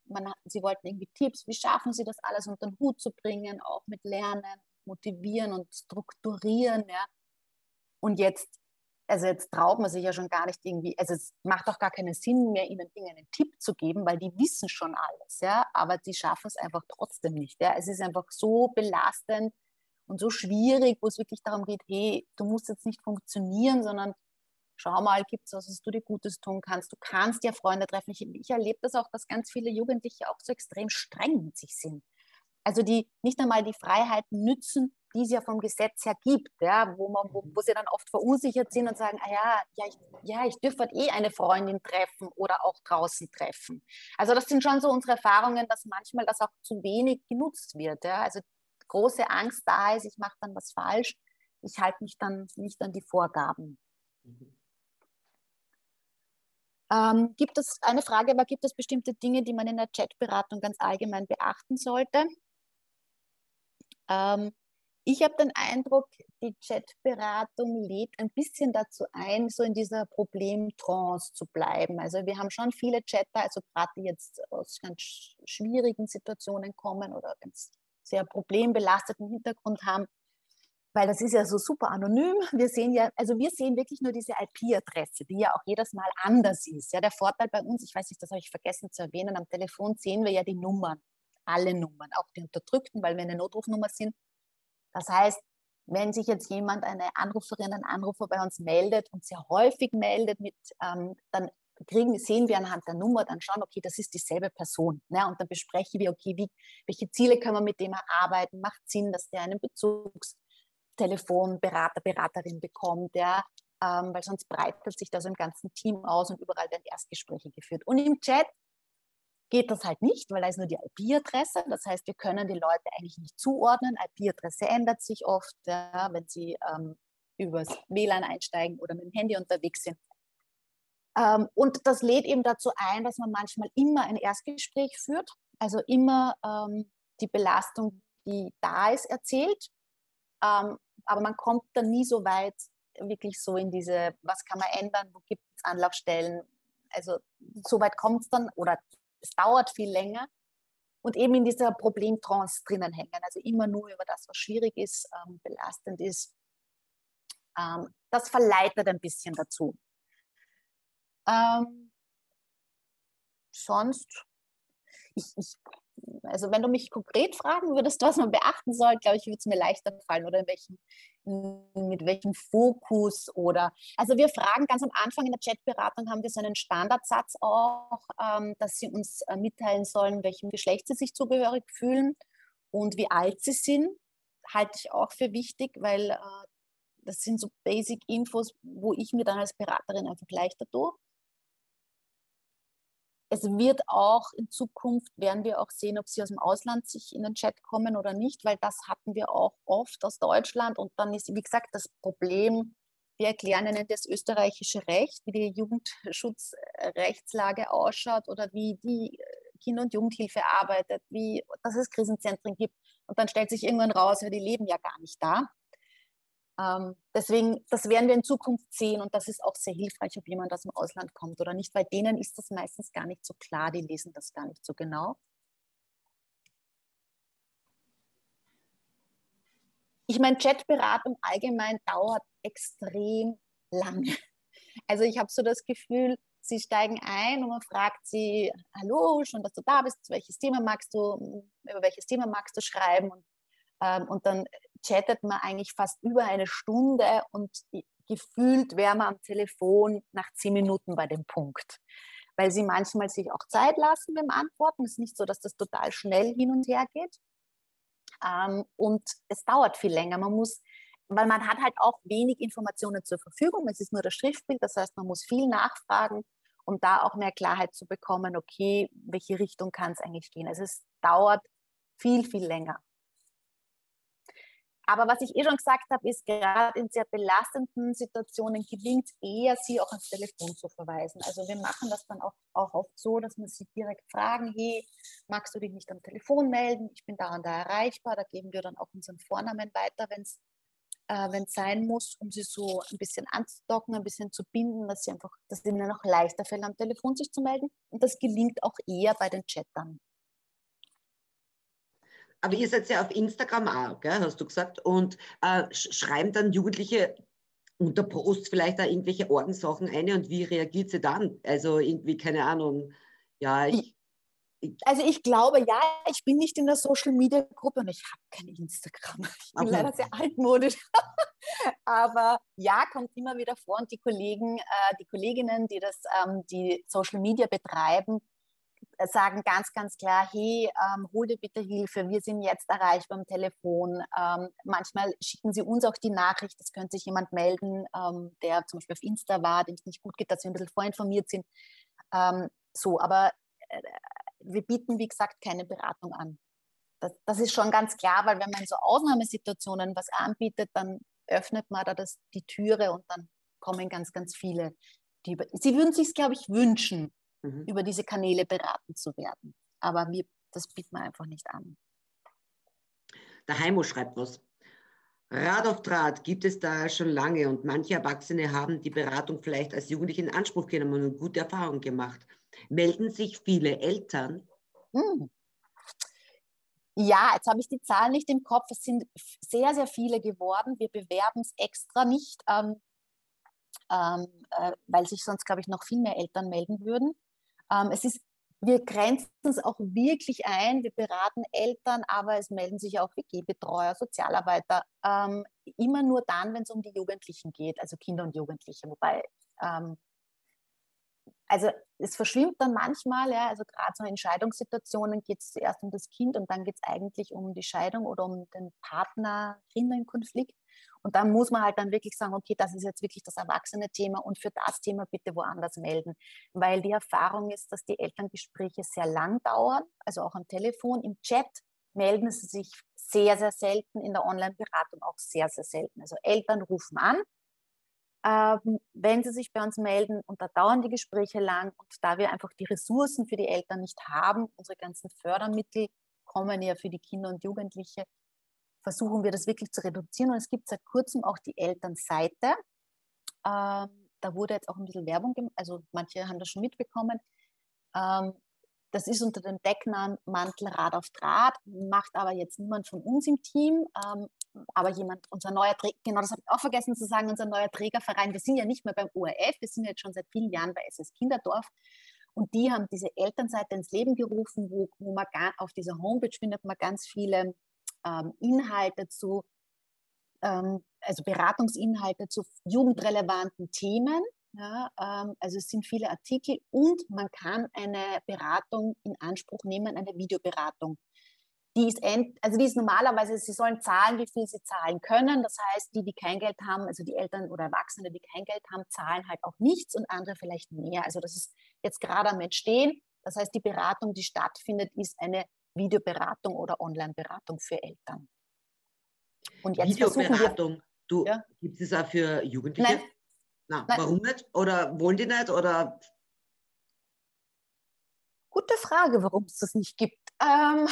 man, sie wollten irgendwie Tipps, wie schaffen sie das alles unter den Hut zu bringen, auch mit Lernen, motivieren und strukturieren. Ja. Und jetzt Also jetzt traut man sich ja schon gar nicht irgendwie, also es macht doch gar keinen Sinn mehr, ihnen Dinge einen Tipp zu geben, weil die wissen schon alles, ja, aber die schaffen es einfach trotzdem nicht, ja, es ist einfach so belastend und so schwierig, wo es wirklich darum geht, hey, du musst jetzt nicht funktionieren, sondern schau mal, gibt es was, was du dir Gutes tun kannst, du kannst ja Freunde treffen, ich, ich erlebe das auch, dass ganz viele Jugendliche auch so extrem streng mit sich sind, also die nicht einmal die Freiheiten nützen, die es ja vom Gesetz her gibt, ja, wo, man, wo, wo sie dann oft verunsichert sind und sagen, ah ja, ja, ich, ja, ich dürfte halt eh eine Freundin treffen oder auch draußen treffen. Also das sind schon so unsere Erfahrungen, dass manchmal das auch zu wenig genutzt wird. Ja. Also große Angst da ist, ich mache dann was falsch, ich halte mich dann nicht an die Vorgaben. Mhm. Ähm, gibt es eine Frage, aber gibt es bestimmte Dinge, die man in der Chatberatung ganz allgemein beachten sollte? Ähm, Ich habe den Eindruck, die Chatberatung lädt ein bisschen dazu ein, so in dieser Problemtrance zu bleiben. Also wir haben schon viele Chatter, also gerade die jetzt aus ganz schwierigen Situationen kommen oder ganz sehr problembelasteten Hintergrund haben, weil das ist ja so super anonym. Wir sehen ja, also wir sehen wirklich nur diese I P-Adresse, die ja auch jedes Mal anders ist. Ja, der Vorteil bei uns, ich weiß nicht, das habe ich vergessen zu erwähnen, am Telefon sehen wir ja die Nummern, alle Nummern, auch die unterdrückten, weil wir eine Notrufnummer sind. Das heißt, wenn sich jetzt jemand, eine Anruferin, ein Anrufer bei uns meldet und sehr häufig meldet, mit, ähm, dann kriegen, sehen wir anhand der Nummer dann schon, okay, das ist dieselbe Person. Ne? Und dann besprechen wir, okay, wie, welche Ziele können wir mit dem erarbeiten? Macht Sinn, dass der einen Bezugstelefonberater, Beraterin bekommt, ja? ähm, weil sonst breitet sich das im ganzen Team aus und überall werden Erstgespräche geführt. Und im Chat geht das halt nicht, weil da ist nur die I P-Adresse. Das heißt, wir können die Leute eigentlich nicht zuordnen. I P-Adresse ändert sich oft, ja, wenn sie ähm, übers W L A N einsteigen oder mit dem Handy unterwegs sind. Ähm, und das lädt eben dazu ein, dass man manchmal immer ein Erstgespräch führt, also immer ähm, die Belastung die da ist, erzählt. Ähm, aber man kommt dann nie so weit, wirklich so in diese, was kann man ändern, wo gibt es Anlaufstellen. Also so weit kommt es dann oder es dauert viel länger. Und eben in dieser Problemtrance drinnen hängen. Also immer nur über das, was schwierig ist, ähm, belastend ist. Ähm, das verleitet ein bisschen dazu. Ähm, sonst, ich, ich, also wenn du mich konkret fragen würdest, was man beachten soll, glaube ich, würde es mir leichter fallen. Oder in welchen, mit welchem Fokus oder... Also wir fragen ganz am Anfang in der Chatberatung, haben wir so einen Standardsatz auch, ähm, dass sie uns äh, mitteilen sollen, welchem Geschlecht sie sich zugehörig fühlen und wie alt sie sind. Halte ich auch für wichtig, weil äh, das sind so Basic-Infos, wo ich mir dann als Beraterin einfach leichter tue. Es wird auch in Zukunft, werden wir auch sehen, ob sie aus dem Ausland sich in den Chat kommen oder nicht, weil das hatten wir auch oft aus Deutschland. Und dann ist, wie gesagt, das Problem, wir erklären ihnen das österreichische Recht, wie die Jugendschutzrechtslage ausschaut oder wie die Kinder- und Jugendhilfe arbeitet, wie, dass es Krisenzentren gibt. Und dann stellt sich irgendwann raus, weil die leben ja gar nicht da. Ähm, deswegen, das werden wir in Zukunft sehen und das ist auch sehr hilfreich, ob jemand aus dem Ausland kommt oder nicht, weil denen ist das meistens gar nicht so klar, die lesen das gar nicht so genau. Ich meine, Chatberatung allgemein dauert extrem lange. Also ich habe so das Gefühl, sie steigen ein und man fragt sie, hallo, schön, dass du da bist, welches Thema magst du, über welches Thema magst du schreiben und, ähm, und dann chattet man eigentlich fast über eine Stunde und gefühlt wäre man am Telefon nach zehn Minuten bei dem Punkt. Weil sie manchmal sich auch Zeit lassen beim Antworten. Es ist nicht so, dass das total schnell hin und her geht. Ähm, und es dauert viel länger. Man muss, weil man hat halt auch wenig Informationen zur Verfügung. Es ist nur das Schriftbild, das heißt, man muss viel nachfragen, um da auch mehr Klarheit zu bekommen, okay, welche Richtung kann es eigentlich gehen. Also es dauert viel, viel länger. Aber was ich eh schon gesagt habe, ist, gerade in sehr belastenden Situationen gelingt eher, sie auch ans Telefon zu verweisen. Also wir machen das dann auch, auch oft so, dass wir sie direkt fragen, hey, magst du dich nicht am Telefon melden? Ich bin da und da erreichbar. Da geben wir dann auch unseren Vornamen weiter, wenn es äh, wenn's sein muss, um sie so ein bisschen anzudocken, ein bisschen zu binden, dass sie einfach, dass es ihnen auch leichter fällt, am Telefon sich zu melden. Und das gelingt auch eher bei den Chattern. Aber ihr seid ja auf Instagram auch, gell, hast du gesagt, und äh, schreiben dann Jugendliche unter Post vielleicht da irgendwelche Ordenssachen ein und wie reagiert sie dann? Also irgendwie, keine Ahnung. Ja, ich, ich, also ich glaube, ja, ich bin nicht in der Social-Media-Gruppe und ich habe kein Instagram. Ich bin okay. Leider sehr altmodisch. Aber ja, kommt immer wieder vor und die Kollegen, äh, die Kolleginnen, die das, ähm, die Social-Media betreiben, sagen ganz, ganz klar, hey, ähm, hol dir bitte Hilfe, wir sind jetzt erreichbar am Telefon. Ähm, manchmal schicken sie uns auch die Nachricht, es könnte sich jemand melden, ähm, der zum Beispiel auf Insta war, dem es nicht gut geht, dass wir ein bisschen vorinformiert sind. Ähm, so, aber äh, wir bieten, wie gesagt, keine Beratung an. Das, das ist schon ganz klar, weil wenn man in so Ausnahmesituationen was anbietet, dann öffnet man da das, die Türe und dann kommen ganz, ganz viele. Die über, sie würden sich es, glaube ich, wünschen, über diese Kanäle beraten zu werden. Aber wir, das bieten wir einfach nicht an. Der Heimo schreibt was. Rat auf Draht gibt es da schon lange und manche Erwachsene haben die Beratung vielleicht als Jugendliche in Anspruch genommen und gute Erfahrungen gemacht. Melden sich viele Eltern? Hm. Ja, jetzt habe ich die Zahlen nicht im Kopf. Es sind sehr, sehr viele geworden. Wir bewerben es extra nicht, ähm, ähm, äh, weil sich sonst, glaube ich, noch viel mehr Eltern melden würden. Es ist, wir grenzen es auch wirklich ein, wir beraten Eltern, aber es melden sich auch W G-Betreuer, Sozialarbeiter, ähm, immer nur dann, wenn es um die Jugendlichen geht, also Kinder und Jugendliche, wobei, ähm, also es verschwimmt dann manchmal, ja, also gerade so in Scheidungssituationen geht es zuerst um das Kind und dann geht es eigentlich um die Scheidung oder um den Partner-Kinder-Konflikt. Und da muss man halt dann wirklich sagen, okay, das ist jetzt wirklich das Erwachsene-Thema und für das Thema bitte woanders melden. Weil die Erfahrung ist, dass die Elterngespräche sehr lang dauern, also auch am Telefon. Im Chat melden sie sich sehr, sehr selten, in der Online-Beratung auch sehr, sehr selten. Also Eltern rufen an, ähm, wenn sie sich bei uns melden und da dauern die Gespräche lang. Und da wir einfach die Ressourcen für die Eltern nicht haben, unsere ganzen Fördermittel, kommen ja für die Kinder und Jugendliche, versuchen wir das wirklich zu reduzieren. Und es gibt seit kurzem auch die Elternseite. Ähm, da wurde jetzt auch ein bisschen Werbung gemacht, also manche haben das schon mitbekommen. Ähm, das ist unter dem Decknamen Mantelrad auf Draht, macht aber jetzt niemand von uns im Team. Ähm, aber jemand, unser neuer Träger, genau das habe ich auch vergessen zu sagen, unser neuer Trägerverein, wir sind ja nicht mehr beim O R F, wir sind jetzt schon seit vielen Jahren bei S S Kinderdorf. Und die haben diese Elternseite ins Leben gerufen, wo, wo man gar, auf dieser Homepage findet man ganz viele ähm, Inhalte zu, ähm, also Beratungsinhalte zu jugendrelevanten Themen. Ja, ähm, also es sind viele Artikel und man kann eine Beratung in Anspruch nehmen, eine Videoberatung. Die ist, end, also die ist normalerweise, sie sollen zahlen, wie viel sie zahlen können. Das heißt, die, die kein Geld haben, also die Eltern oder Erwachsene, die kein Geld haben, zahlen halt auch nichts und andere vielleicht mehr. Also das ist jetzt gerade am Entstehen. Das heißt, die Beratung, die stattfindet, ist eine Videoberatung oder Online-Beratung für Eltern. Und jetzt Videoberatung, wir, du, ja? Gibt es auch für Jugendliche? Nein. Na, Nein. Warum nicht? Oder wollen die nicht? Oder... Gute Frage, warum es das nicht gibt. Ähm...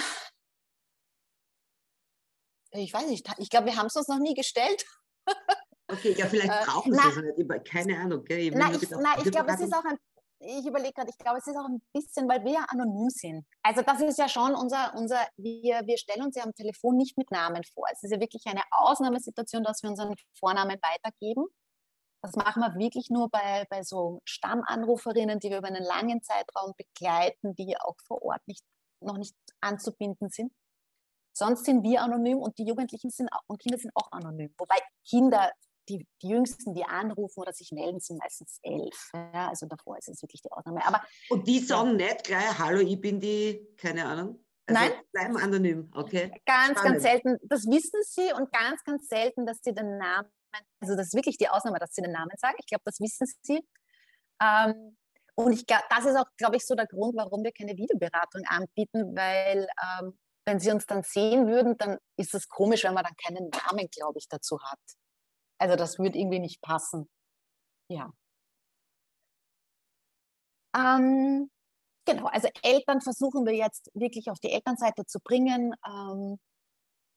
Ich weiß nicht, ich glaube, wir haben es uns noch nie gestellt. Okay, ja, vielleicht brauchen sie äh, es nicht, keine Ahnung. Gell? Ich, na, ich, na, ich glaube, es ist auch ein, ich überlege gerade, ich glaube, es ist auch ein bisschen, weil wir ja anonym sind. Also das ist ja schon unser, unser wir, wir stellen uns ja am Telefon nicht mit Namen vor. Es ist ja wirklich eine Ausnahmesituation, dass wir unseren Vornamen weitergeben. Das machen wir wirklich nur bei, bei so Stammanruferinnen, die wir über einen langen Zeitraum begleiten, die auch vor Ort nicht, noch nicht anzubinden sind. Sonst sind wir anonym und die Jugendlichen sind auch, und Kinder sind auch anonym. Wobei Kinder, die, die Jüngsten, die anrufen oder sich melden, sind meistens elf. Ja, also davor ist es wirklich die Ausnahme. Aber, und die sagen ja nicht gleich, hallo, ich bin die, keine Ahnung. Also nein. Bleiben anonym, okay. Ganz, Spannend. ganz selten, das wissen sie und ganz, ganz selten, dass sie den Namen, also das ist wirklich die Ausnahme, dass sie den Namen sagen. Ich glaube, das wissen sie. Ähm, und ich, das ist auch, glaube ich, so der Grund, warum wir keine Videoberatung anbieten, weil... Ähm, wenn sie uns dann sehen würden, dann ist es komisch, wenn man dann keinen Namen, glaube ich, dazu hat. Also das würde irgendwie nicht passen. Ja. Ähm, genau, also Eltern versuchen wir jetzt wirklich auf die Elternseite zu bringen. Ähm,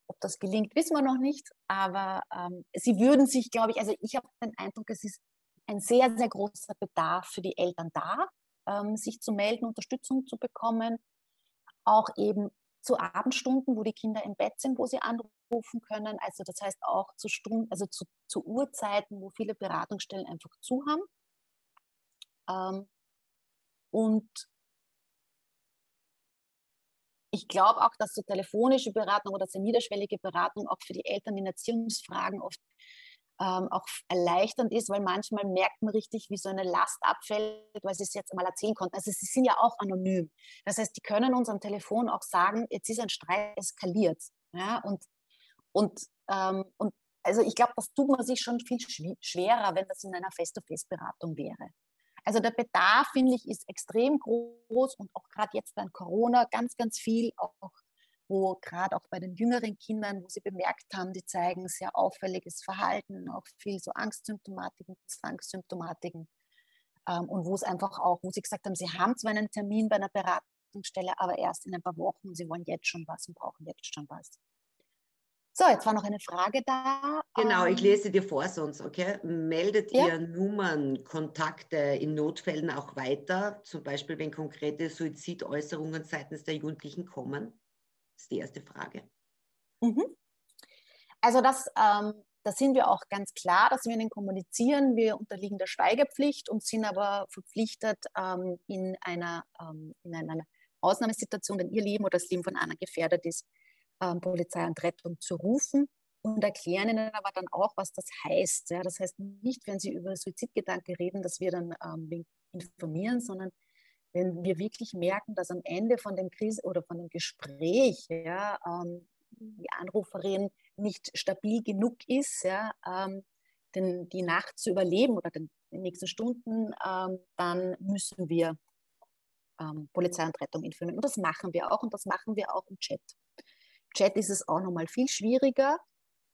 ob das gelingt, wissen wir noch nicht. Aber ähm, sie würden sich, glaube ich, also ich habe den Eindruck, es ist ein sehr, sehr großer Bedarf für die Eltern da, ähm, sich zu melden, Unterstützung zu bekommen. Auch eben zu Abendstunden, wo die Kinder im Bett sind, wo sie anrufen können. Also das heißt auch zu Stunden, also zu, zu Uhrzeiten, wo viele Beratungsstellen einfach zu haben. Ähm, und ich glaube auch, dass so telefonische Beratung oder so niederschwellige Beratung auch für die Eltern in Erziehungsfragen oft ähm, auch erleichternd ist, weil manchmal merkt man richtig, wie so eine Last abfällt, weil sie es jetzt mal erzählen konnten. Also sie sind ja auch anonym. Das heißt, die können uns am Telefon auch sagen, jetzt ist ein Streit eskaliert. Ja, und, und, ähm, und also ich glaube, das tut man sich schon viel schwerer, wenn das in einer Face-to-Face-Beratung wäre. Also der Bedarf, finde ich, ist extrem groß und auch gerade jetzt während Corona ganz, ganz viel auch, wo gerade auch bei den jüngeren Kindern, wo sie bemerkt haben, die zeigen sehr auffälliges Verhalten, auch viel so Angstsymptomatiken, Zwangssymptomatiken ähm, und wo es einfach auch, wo sie gesagt haben, sie haben zwar einen Termin bei einer Beratungsstelle, aber erst in ein paar Wochen und sie wollen jetzt schon was und brauchen jetzt schon was. So, jetzt war noch eine Frage da. Genau, ich lese dir vor sonst, okay? Meldet ja. ihr Nummern, Kontakte in Notfällen auch weiter, zum Beispiel wenn konkrete Suizidäußerungen seitens der Jugendlichen kommen? Das ist die erste Frage. Mhm. Also das, ähm, das sind wir auch ganz klar, dass wir ihnen kommunizieren. Wir unterliegen der Schweigepflicht und sind aber verpflichtet, ähm, in, einer, ähm, in einer Ausnahmesituation, wenn ihr Leben oder das Leben von anderen gefährdet ist, ähm, Polizei und Rettung zu rufen und erklären ihnen aber dann auch, was das heißt. Ja, das heißt nicht, wenn sie über Suizidgedanken reden, dass wir dann ähm, informieren, sondern wenn wir wirklich merken, dass am Ende von dem Krise oder von dem Gespräch ja, ähm, die Anruferin nicht stabil genug ist, ja, ähm, den, die Nacht zu überleben oder den, in den nächsten Stunden, ähm, dann müssen wir ähm, Polizei und Rettung informieren. Und das machen wir auch und das machen wir auch im Chat. Im Chat ist es auch nochmal viel schwieriger,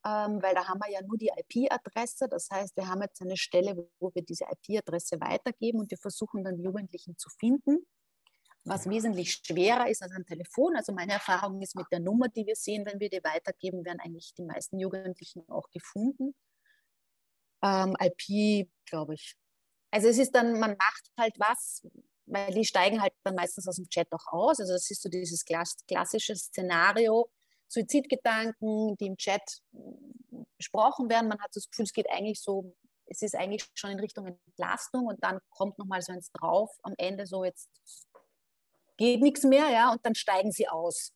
ähm, weil da haben wir ja nur die I P-Adresse. Das heißt, wir haben jetzt eine Stelle, wo wir diese I P-Adresse weitergeben und wir versuchen dann Jugendlichen zu finden. was wesentlich schwerer ist als ein Telefon. Also meine Erfahrung ist, mit der Nummer, die wir sehen, wenn wir die weitergeben, werden eigentlich die meisten Jugendlichen auch gefunden. Ähm, I P, glaube ich. Also es ist dann, man macht halt was, weil die steigen halt dann meistens aus dem Chat auch aus. Also das ist so dieses klassische Szenario, Suizidgedanken, die im Chat besprochen werden. Man hat so das Gefühl, es geht eigentlich so, es ist eigentlich schon in Richtung Entlastung und dann kommt nochmal so eins drauf, am Ende so, jetzt geht nichts mehr, ja, und dann steigen sie aus.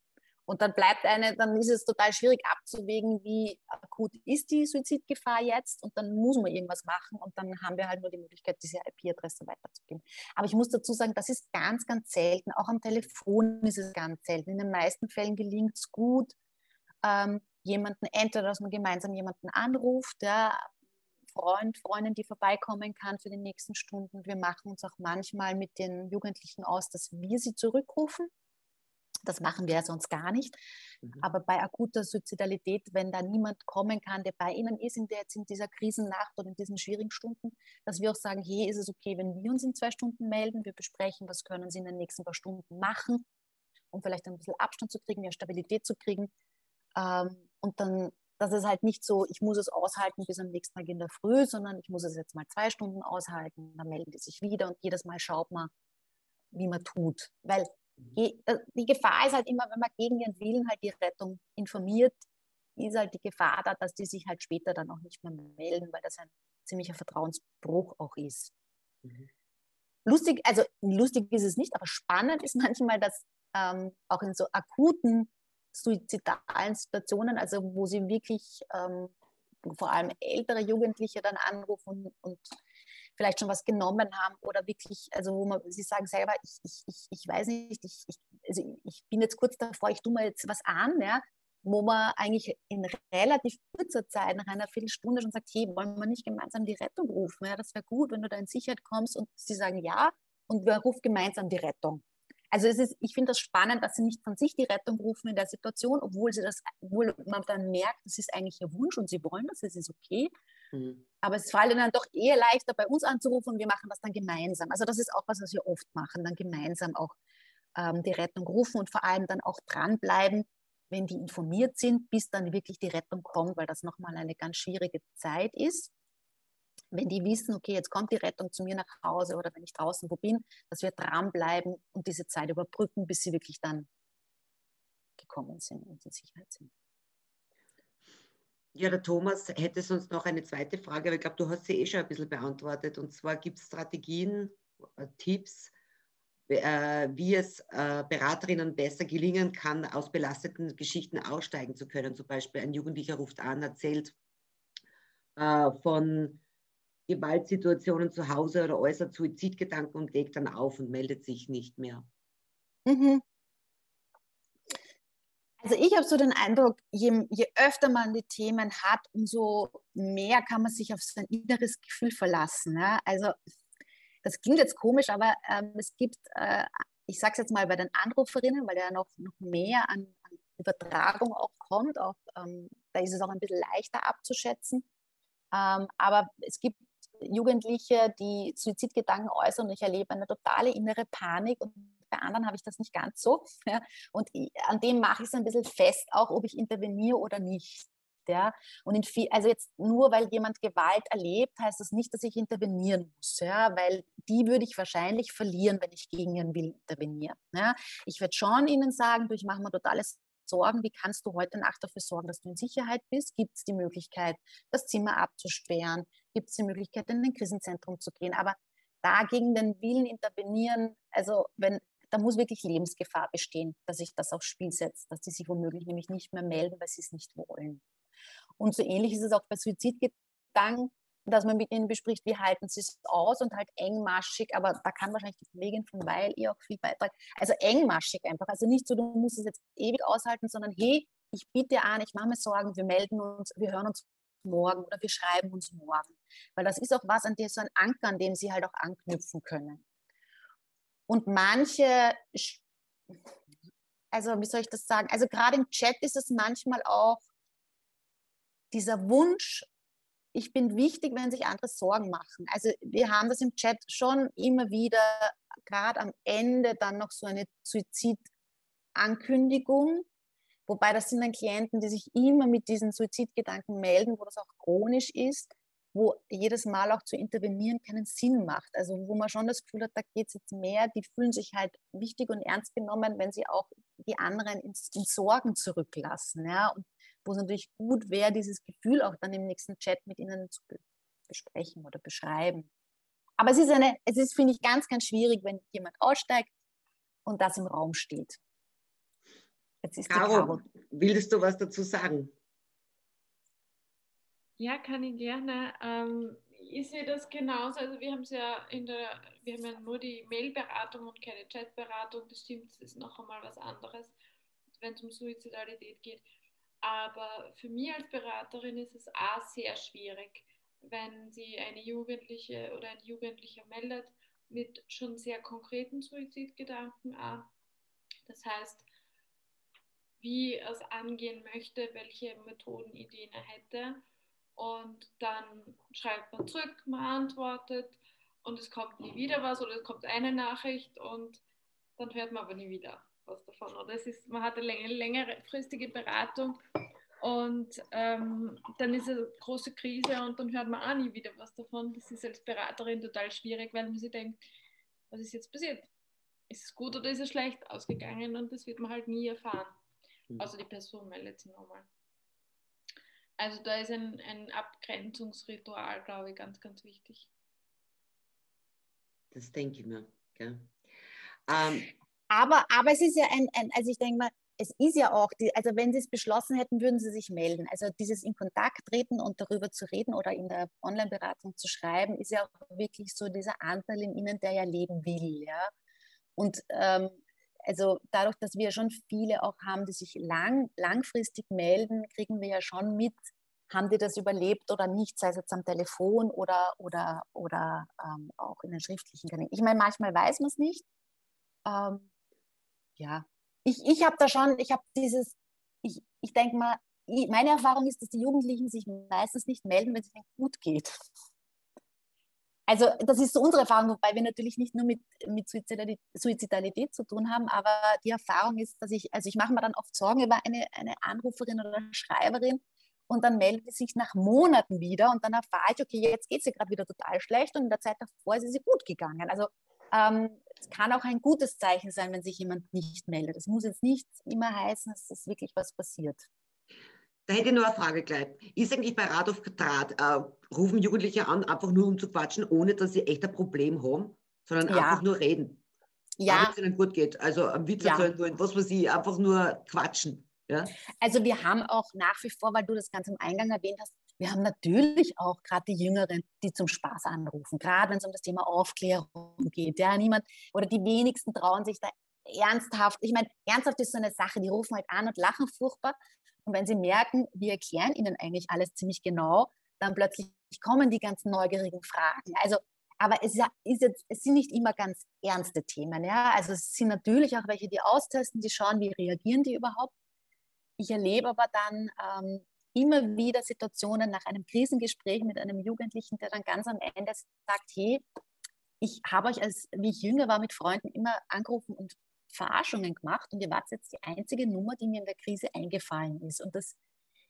Und dann bleibt eine, dann ist es total schwierig abzuwägen, wie akut ist die Suizidgefahr jetzt, und dann muss man irgendwas machen und dann haben wir halt nur die Möglichkeit, diese I P-Adresse weiterzugeben. Aber ich muss dazu sagen, das ist ganz, ganz selten. Auch am Telefon ist es ganz selten. In den meisten Fällen gelingt es gut, ähm, jemanden, entweder dass man gemeinsam jemanden anruft, ja, Freund, Freundin, die vorbeikommen kann für die nächsten Stunden. Wir machen uns auch manchmal mit den Jugendlichen aus, dass wir sie zurückrufen. Das machen wir ja sonst gar nicht. Mhm. Aber bei akuter Suizidalität, wenn da niemand kommen kann, der bei Ihnen ist, in der jetzt in dieser Krisennacht oder in diesen schwierigen Stunden, dass wir auch sagen, hey, ist es okay, wenn wir uns in zwei Stunden melden? Wir besprechen, was können Sie in den nächsten paar Stunden machen, um vielleicht ein bisschen Abstand zu kriegen, mehr Stabilität zu kriegen. Ähm, und dann, dass es halt nicht so, ich muss es aushalten bis am nächsten Tag in der Früh, sondern ich muss es jetzt mal zwei Stunden aushalten, dann melden die sich wieder und jedes Mal schaut man, wie man tut. Weil die Gefahr ist halt immer, wenn man gegen ihren Willen halt die Rettung informiert, ist halt die Gefahr da, dass die sich halt später dann auch nicht mehr melden, weil das ein ziemlicher Vertrauensbruch auch ist. Mhm. Lustig, also lustig ist es nicht, aber spannend ist manchmal, dass ähm, auch in so akuten suizidalen Situationen, also wo sie wirklich ähm, vor allem ältere Jugendliche dann anrufen und, und vielleicht schon was genommen haben oder wirklich, also wo man, sie sagen selber, ich, ich, ich, ich weiß nicht, ich, ich, also ich bin jetzt kurz davor, ich tue mir jetzt was an, ja, wo man eigentlich in relativ kurzer Zeit, nach einer Viertelstunde schon sagt, hey, wollen wir nicht gemeinsam die Rettung rufen? Ja, das wäre gut, wenn du da in Sicherheit kommst, und sie sagen ja und wir rufen gemeinsam die Rettung. Also es ist, ich finde das spannend, dass sie nicht von sich die Rettung rufen in der Situation, obwohl, sie das, obwohl man dann merkt, das ist eigentlich ihr Wunsch und sie wollen das, es ist okay. Mhm. Aber es fällt ihnen dann doch eher leichter, bei uns anzurufen, und wir machen das dann gemeinsam. Also das ist auch was, was wir oft machen, dann gemeinsam auch ähm, die Rettung rufen und vor allem dann auch dranbleiben, wenn die informiert sind, bis dann wirklich die Rettung kommt, weil das nochmal eine ganz schwierige Zeit ist. Wenn die wissen, okay, jetzt kommt die Rettung zu mir nach Hause oder wenn ich draußen wo bin, dass wir dranbleiben und diese Zeit überbrücken, bis sie wirklich dann gekommen sind und in Sicherheit sind. Ja, der Thomas hätte sonst noch eine zweite Frage, aber ich glaube, du hast sie eh schon ein bisschen beantwortet. Und zwar gibt es Strategien, Tipps, wie es Beraterinnen besser gelingen kann, aus belasteten Geschichten aussteigen zu können. Zum Beispiel ein Jugendlicher ruft an, erzählt von Gewaltsituationen zu Hause oder äußert Suizidgedanken und legt dann auf und meldet sich nicht mehr. Mhm. Also ich habe so den Eindruck, je, je öfter man die Themen hat, umso mehr kann man sich auf sein inneres Gefühl verlassen. Ne? Also das klingt jetzt komisch, aber ähm, es gibt, äh, ich sage es jetzt mal bei den Anruferinnen, weil da ja noch, noch mehr an, an Übertragung auch kommt, auch, ähm, da ist es auch ein bisschen leichter abzuschätzen. Ähm, aber es gibt Jugendliche, die Suizidgedanken äußern, und ich erlebe eine totale innere Panik, und bei anderen habe ich das nicht ganz so. Ja. Und ich, an dem mache ich es ein bisschen fest, auch ob ich interveniere oder nicht. Ja. Und in viel, also jetzt nur, weil jemand Gewalt erlebt, heißt das nicht, dass ich intervenieren muss, ja, weil die würde ich wahrscheinlich verlieren, wenn ich gegen ihren Willen interveniere. Ja. Ich werde schon ihnen sagen, du, ich mache mir totales Sorgen, wie kannst du heute Nacht dafür sorgen, dass du in Sicherheit bist? Gibt es die Möglichkeit, das Zimmer abzusperren? Gibt es die Möglichkeit, in ein Krisenzentrum zu gehen? Aber dagegen den Willen intervenieren, also wenn, da muss wirklich Lebensgefahr bestehen, dass ich das aufs Spiel setze, dass die sich womöglich nämlich nicht mehr melden, weil sie es nicht wollen. Und so ähnlich ist es auch bei Suizidgedanken, dass man mit ihnen bespricht, wie halten sie es aus, und halt engmaschig, aber da kann wahrscheinlich die Kollegin von Weil ihr auch viel beitragen, also engmaschig einfach, also nicht so, du musst es jetzt ewig aushalten, sondern hey, ich biete an, ich mache mir Sorgen, wir melden uns, wir hören uns morgen oder wir schreiben uns morgen, weil das ist auch was, an dem so ein Anker, an dem sie halt auch anknüpfen können. Und manche, also wie soll ich das sagen, also gerade im Chat ist es manchmal auch dieser Wunsch, ich bin wichtig, wenn sich andere Sorgen machen. Also wir haben das im Chat schon immer wieder, gerade am Ende dann noch so eine Suizidankündigung, wobei das sind dann Klienten, die sich immer mit diesen Suizidgedanken melden, wo das auch chronisch ist, wo jedes Mal auch zu intervenieren keinen Sinn macht. Also wo man schon das Gefühl hat, da geht es jetzt mehr, die fühlen sich halt wichtig und ernst genommen, wenn sie auch die anderen in, in Sorgen zurücklassen. Ja? Und wo es natürlich gut wäre, dieses Gefühl auch dann im nächsten Chat mit ihnen zu be- besprechen oder beschreiben. Aber es ist, eine, es ist, finde ich, ganz, ganz schwierig, wenn jemand aussteigt und das im Raum steht. Jetzt ist Caro, Caro. Willst du was dazu sagen? Ja, kann ich gerne. Ähm, ich sehe das genauso. Also wir haben es ja in der, wir haben ja nur die Mail-Beratung und keine Chat-Beratung. Das stimmt, das ist noch einmal was anderes, wenn es um Suizidalität geht. Aber für mich als Beraterin ist es auch sehr schwierig, wenn sie eine Jugendliche oder ein Jugendlicher meldet mit schon sehr konkreten Suizidgedanken an. Das heißt, wie er es angehen möchte, welche Methodenideen er hätte. Und dann schreibt man zurück, man antwortet und es kommt nie wieder was oder es kommt eine Nachricht und dann hört man aber nie wieder was davon. Oder es ist, man hat eine längerfristige Beratung und ähm, dann ist eine große Krise und dann hört man auch nie wieder was davon. Das ist als Beraterin total schwierig, weil man sich denkt, was ist jetzt passiert? Ist es gut oder ist es schlecht ausgegangen? Und das wird man halt nie erfahren. Außer die Person meldet sich nochmal. Also da ist ein, ein Abgrenzungsritual, glaube ich, ganz, ganz wichtig. Das denke ich mir. Gell? Ähm, aber, aber es ist ja ein, ein, also ich denke mal, es ist ja auch, die, also wenn sie es beschlossen hätten, würden sie sich melden. Also dieses in Kontakt treten und darüber zu reden oder in der Online-Beratung zu schreiben, ist ja auch wirklich so dieser Anteil in ihnen, der ja leben will. Ja? Und ähm, also dadurch, dass wir schon viele auch haben, die sich lang, langfristig melden, kriegen wir ja schon mit, haben die das überlebt oder nicht, sei es jetzt am Telefon oder, oder, oder ähm, auch in den schriftlichen Kanälen. Ich meine, manchmal weiß man es nicht. Ähm, ja, ich, ich habe da schon, ich habe dieses, ich, ich denke mal, ich, meine Erfahrung ist, dass die Jugendlichen sich meistens nicht melden, wenn es ihnen gut geht. Also das ist so unsere Erfahrung, wobei wir natürlich nicht nur mit, mit Suizidalität, Suizidalität zu tun haben, aber die Erfahrung ist, dass ich, also ich mache mir dann oft Sorgen über eine, eine Anruferin oder eine Schreiberin und dann meldet sie sich nach Monaten wieder und dann erfahre ich, okay, jetzt geht es ihr gerade wieder total schlecht und in der Zeit davor ist es ihr gut gegangen. Also ähm, es kann auch ein gutes Zeichen sein, wenn sich jemand nicht meldet. Es muss jetzt nicht immer heißen, dass es wirklich was passiert. Da hätte ich nur eine Frage gleich. Ist eigentlich bei Rat auf Draht, äh, rufen Jugendliche an, einfach nur um zu quatschen, ohne dass sie echt ein Problem haben, sondern ja. einfach nur reden. Ja. Damit es ihnen gut geht. Also am Witz erzählen ja. wollen, was weiß ich, einfach nur quatschen. Ja? Also wir haben auch nach wie vor, weil du das ganz am Eingang erwähnt hast, wir haben natürlich auch gerade die Jüngeren, die zum Spaß anrufen, gerade wenn es um das Thema Aufklärung geht. Ja, niemand oder die wenigsten trauen sich da ernsthaft. Ich meine, ernsthaft ist so eine Sache, die rufen halt an und lachen furchtbar. Und wenn sie merken, wir erklären ihnen eigentlich alles ziemlich genau, dann plötzlich kommen die ganz neugierigen Fragen. Also, aber es, ist jetzt, es sind nicht immer ganz ernste Themen. Ja? Also es sind natürlich auch welche, die austesten, die schauen, wie reagieren die überhaupt. Ich erlebe aber dann ähm, immer wieder Situationen nach einem Krisengespräch mit einem Jugendlichen, der dann ganz am Ende sagt, hey, ich habe euch, als wie ich jünger war, mit Freunden immer angerufen und Verarschungen gemacht und ihr wart jetzt die einzige Nummer, die mir in der Krise eingefallen ist. Und das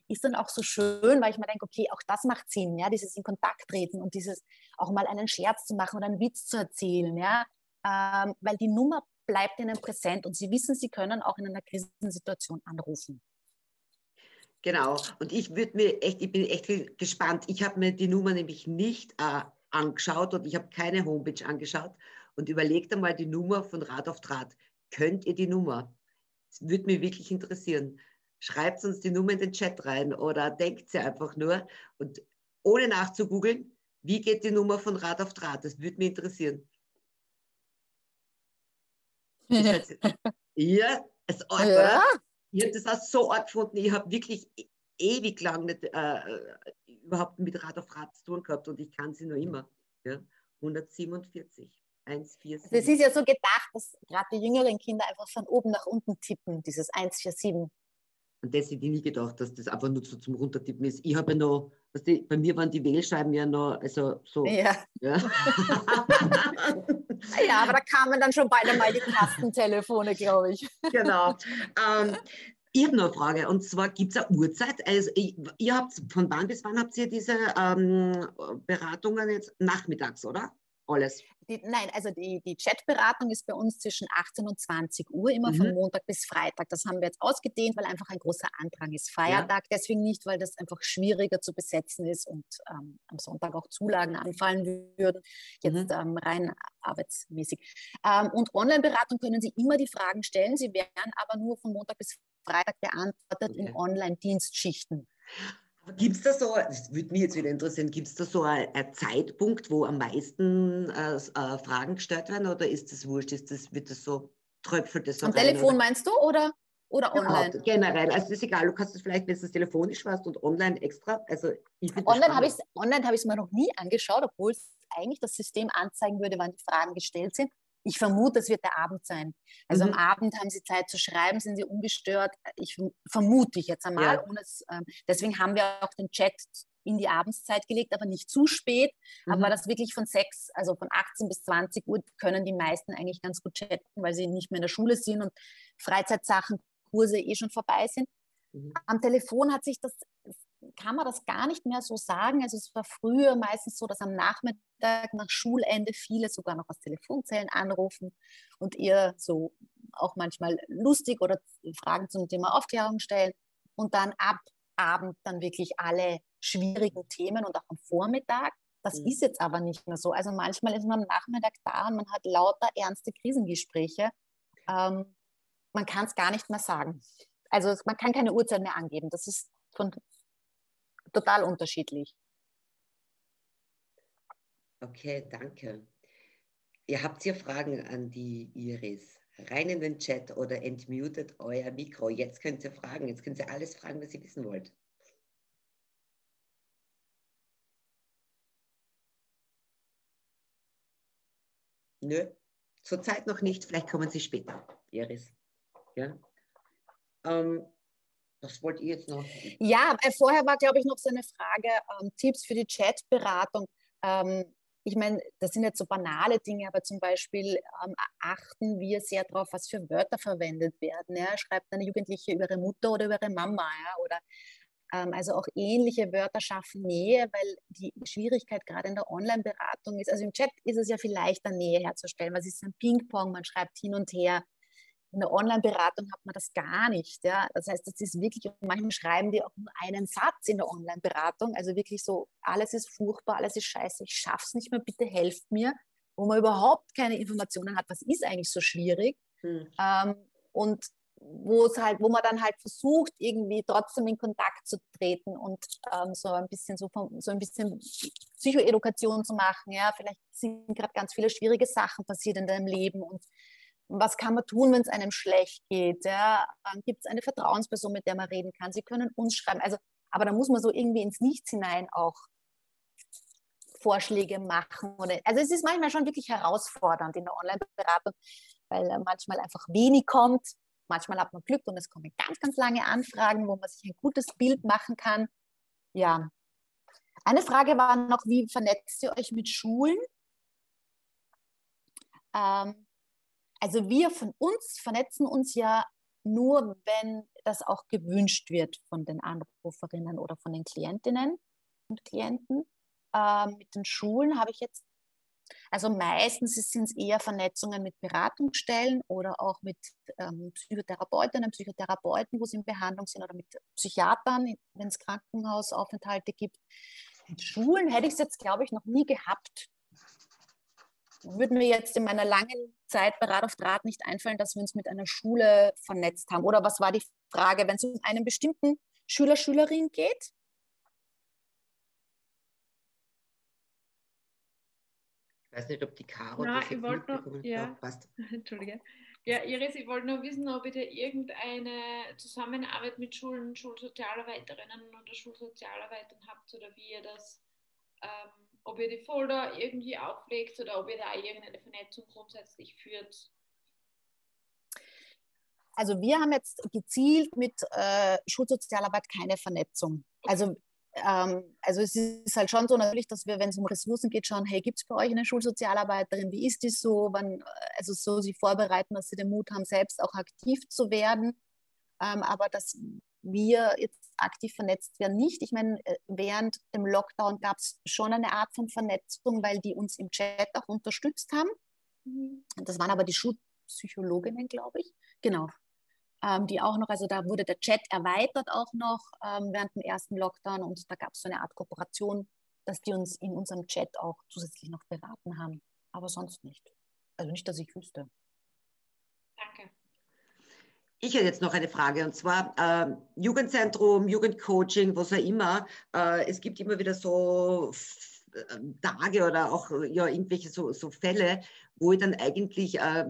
ist dann auch so schön, weil ich mir denke, okay, auch das macht Sinn, ja, dieses in Kontakt treten und dieses auch mal einen Scherz zu machen oder einen Witz zu erzählen, ja, ähm, weil die Nummer bleibt ihnen präsent und sie wissen, sie können auch in einer Krisensituation anrufen. Genau. Und ich würde mir echt, ich bin echt gespannt. Ich habe mir die Nummer nämlich nicht äh, angeschaut und ich habe keine Homepage angeschaut und überlegt einmal die Nummer von Rat auf Draht. Könnt ihr die Nummer? Das würde mich wirklich interessieren. Schreibt uns die Nummer in den Chat rein oder denkt sie einfach nur und ohne nachzugoogeln, wie geht die Nummer von Rat auf Draht? Das würde mich interessieren. Ja, es ist arg, ja. Ich habe das auch so arg gefunden. Ich habe wirklich ewig lang nicht äh, überhaupt mit Rat auf Draht zu tun gehabt und ich kann sie noch immer. Ja? hundertsiebenundvierzig. eins vier sieben. Das ist ja so gedacht, dass gerade die jüngeren Kinder einfach von oben nach unten tippen, dieses eins vier sieben. an das hätte ich nie gedacht, dass das einfach nur so zum Runtertippen ist. Ich habe ja noch, weißt du, bei mir waren die Wählscheiben ja noch, also so. Ja. Ja. Ja, aber da kamen dann schon beide mal die Kastentelefone, glaube ich. Genau. Ähm, ich habe noch eine Frage, und zwar gibt es eine Uhrzeit? Also, ihr habt, von wann bis wann habt ihr diese ähm, Beratungen jetzt? Nachmittags, oder? Alles. Die, nein, also die, die Chatberatung ist bei uns zwischen achtzehn und zwanzig Uhr, immer mhm. von Montag bis Freitag. Das haben wir jetzt ausgedehnt, weil einfach ein großer Andrang ist. Feiertag, ja. Deswegen nicht, weil das einfach schwieriger zu besetzen ist und ähm, am Sonntag auch Zulagen anfallen würden, jetzt mhm. ähm, rein arbeitsmäßig. Ähm, und Online-Beratung können Sie immer die Fragen stellen, sie werden aber nur von Montag bis Freitag beantwortet, okay, in Online-Dienstschichten. Gibt es da so, das würde mich jetzt wieder interessieren, gibt es da so einen Zeitpunkt, wo am meisten äh, äh, Fragen gestellt werden, oder ist das wurscht, ist das, wird das so, tröpfelt das so am rein, Telefon oder? Meinst du, oder, oder online? Genau, generell, also das ist egal, du kannst es vielleicht, wenn du es telefonisch warst und online extra, also ich finde das spannend. Habe ich, online habe ich es mir noch nie angeschaut, obwohl es eigentlich das System anzeigen würde, wann die Fragen gestellt sind. Ich vermute, das wird der Abend sein. Also mhm. am Abend haben sie Zeit zu schreiben, sind sie ungestört. Ich vermute ich jetzt einmal. Ja. Ohne es, äh, deswegen haben wir auch den Chat in die Abendszeit gelegt, aber nicht zu spät. Mhm. Aber das wirklich von sechs, also von achtzehn bis zwanzig Uhr können die meisten eigentlich ganz gut chatten, weil sie nicht mehr in der Schule sind und Freizeitsachen, Kurse eh schon vorbei sind. Mhm. Am Telefon hat sich das, kann man das gar nicht mehr so sagen. Also es war früher meistens so, dass am Nachmittag nach Schulende viele sogar noch aus Telefonzellen anrufen und eher so auch manchmal lustig oder Fragen zum Thema Aufklärung stellen. Und dann ab Abend dann wirklich alle schwierigen Themen und auch am Vormittag. Das mhm. ist jetzt aber nicht mehr so. Also manchmal ist man am Nachmittag da und man hat lauter ernste Krisengespräche. Ähm, man kann es gar nicht mehr sagen. Also man kann keine Uhrzeit mehr angeben. Das ist von total unterschiedlich. Okay, danke. Ihr habt hier Fragen an die Iris. Rein in den Chat oder entmutet euer Mikro. Jetzt könnt ihr fragen. Jetzt könnt ihr alles fragen, was ihr wissen wollt. Nö, zurzeit noch nicht. Vielleicht kommen sie später, Iris. Ja. Ähm, Das wollt ihr jetzt noch? Ja, äh, vorher war, glaube ich, noch so eine Frage, ähm, Tipps für die Chatberatung. Ähm, ich meine, das sind jetzt so banale Dinge, aber zum Beispiel ähm, achten wir sehr darauf, was für Wörter verwendet werden. Ja? Schreibt eine Jugendliche über ihre Mutter oder über ihre Mama? Ja? Oder, ähm, also auch ähnliche Wörter schaffen Nähe, weil die Schwierigkeit gerade in der Online-Beratung ist, also im Chat ist es ja viel leichter, Nähe herzustellen. Was ist ein Ping-Pong? Man schreibt hin und her. In der Online-Beratung hat man das gar nicht. Ja? Das heißt, das ist wirklich, manchmal schreiben die auch nur einen Satz in der Online-Beratung, also wirklich so, alles ist furchtbar, alles ist scheiße, ich schaff's nicht mehr, bitte helft mir, wo man überhaupt keine Informationen hat, was ist eigentlich so schwierig. Hm. Ähm, und wo es halt, wo man dann halt versucht, irgendwie trotzdem in Kontakt zu treten und ähm, so ein bisschen so, so ein bisschen Psychoedukation zu machen. Ja? Vielleicht sind gerade ganz viele schwierige Sachen passiert in deinem Leben und was kann man tun, wenn es einem schlecht geht? Ja? Gibt es eine Vertrauensperson, mit der man reden kann? Sie können uns schreiben. Also, aber da muss man so irgendwie ins Nichts hinein auch Vorschläge machen. Oder, also es ist manchmal schon wirklich herausfordernd in der Online-Beratung, weil manchmal einfach wenig kommt. Manchmal hat man Glück und es kommen ganz, ganz lange Anfragen, wo man sich ein gutes Bild machen kann. Ja. Eine Frage war noch, wie vernetzt ihr euch mit Schulen? Ähm, Also wir von uns vernetzen uns ja nur, wenn das auch gewünscht wird von den Anruferinnen oder von den Klientinnen und Klienten. Ähm, mit den Schulen habe ich jetzt, also meistens sind es eher Vernetzungen mit Beratungsstellen oder auch mit ähm, Psychotherapeutinnen, Psychotherapeuten, wo sie in Behandlung sind, oder mit Psychiatern, wenn es Krankenhausaufenthalte gibt. Mit Schulen hätte ich es jetzt, glaube ich, noch nie gehabt. Würde mir jetzt in meiner langen Zeit bei Rat auf Draht nicht einfallen, dass wir uns mit einer Schule vernetzt haben. Oder was war die Frage, wenn es um einen bestimmten Schüler, Schülerin geht? Ich weiß nicht, ob die Caro... Nein, ich wollte noch... Ja, passt. Entschuldige. Ja, Iris, ich wollte nur wissen, ob ihr irgendeine Zusammenarbeit mit Schulen, Schulsozialarbeiterinnen oder Schulsozialarbeitern habt, oder wie ihr das... Ähm, ob ihr die Folder irgendwie auflegt oder ob ihr da irgendeine Vernetzung grundsätzlich führt? Also wir haben jetzt gezielt mit äh, Schulsozialarbeit keine Vernetzung. Also, ähm, also es ist halt schon so natürlich, dass wir, wenn es um Ressourcen geht, schauen, hey, gibt es bei euch eine Schulsozialarbeiterin? Wie ist die so? Wann, also so sie vorbereiten, dass sie den Mut haben, selbst auch aktiv zu werden. Ähm, aber dass wir jetzt aktiv vernetzt werden, nicht. Ich meine, während dem Lockdown gab es schon eine Art von Vernetzung, weil die uns im Chat auch unterstützt haben. Das waren aber die Schulpsychologinnen, glaube ich. Genau. Ähm, die auch noch, also da wurde der Chat erweitert auch noch ähm, während dem ersten Lockdown und da gab es so eine Art Kooperation, dass die uns in unserem Chat auch zusätzlich noch beraten haben. Aber sonst nicht. Also nicht, dass ich wüsste. Danke. Ich hätte jetzt noch eine Frage und zwar äh, Jugendzentrum, Jugendcoaching, was auch immer. Äh, es gibt immer wieder so Tage oder auch ja, irgendwelche so, so Fälle, wo ich dann eigentlich, äh,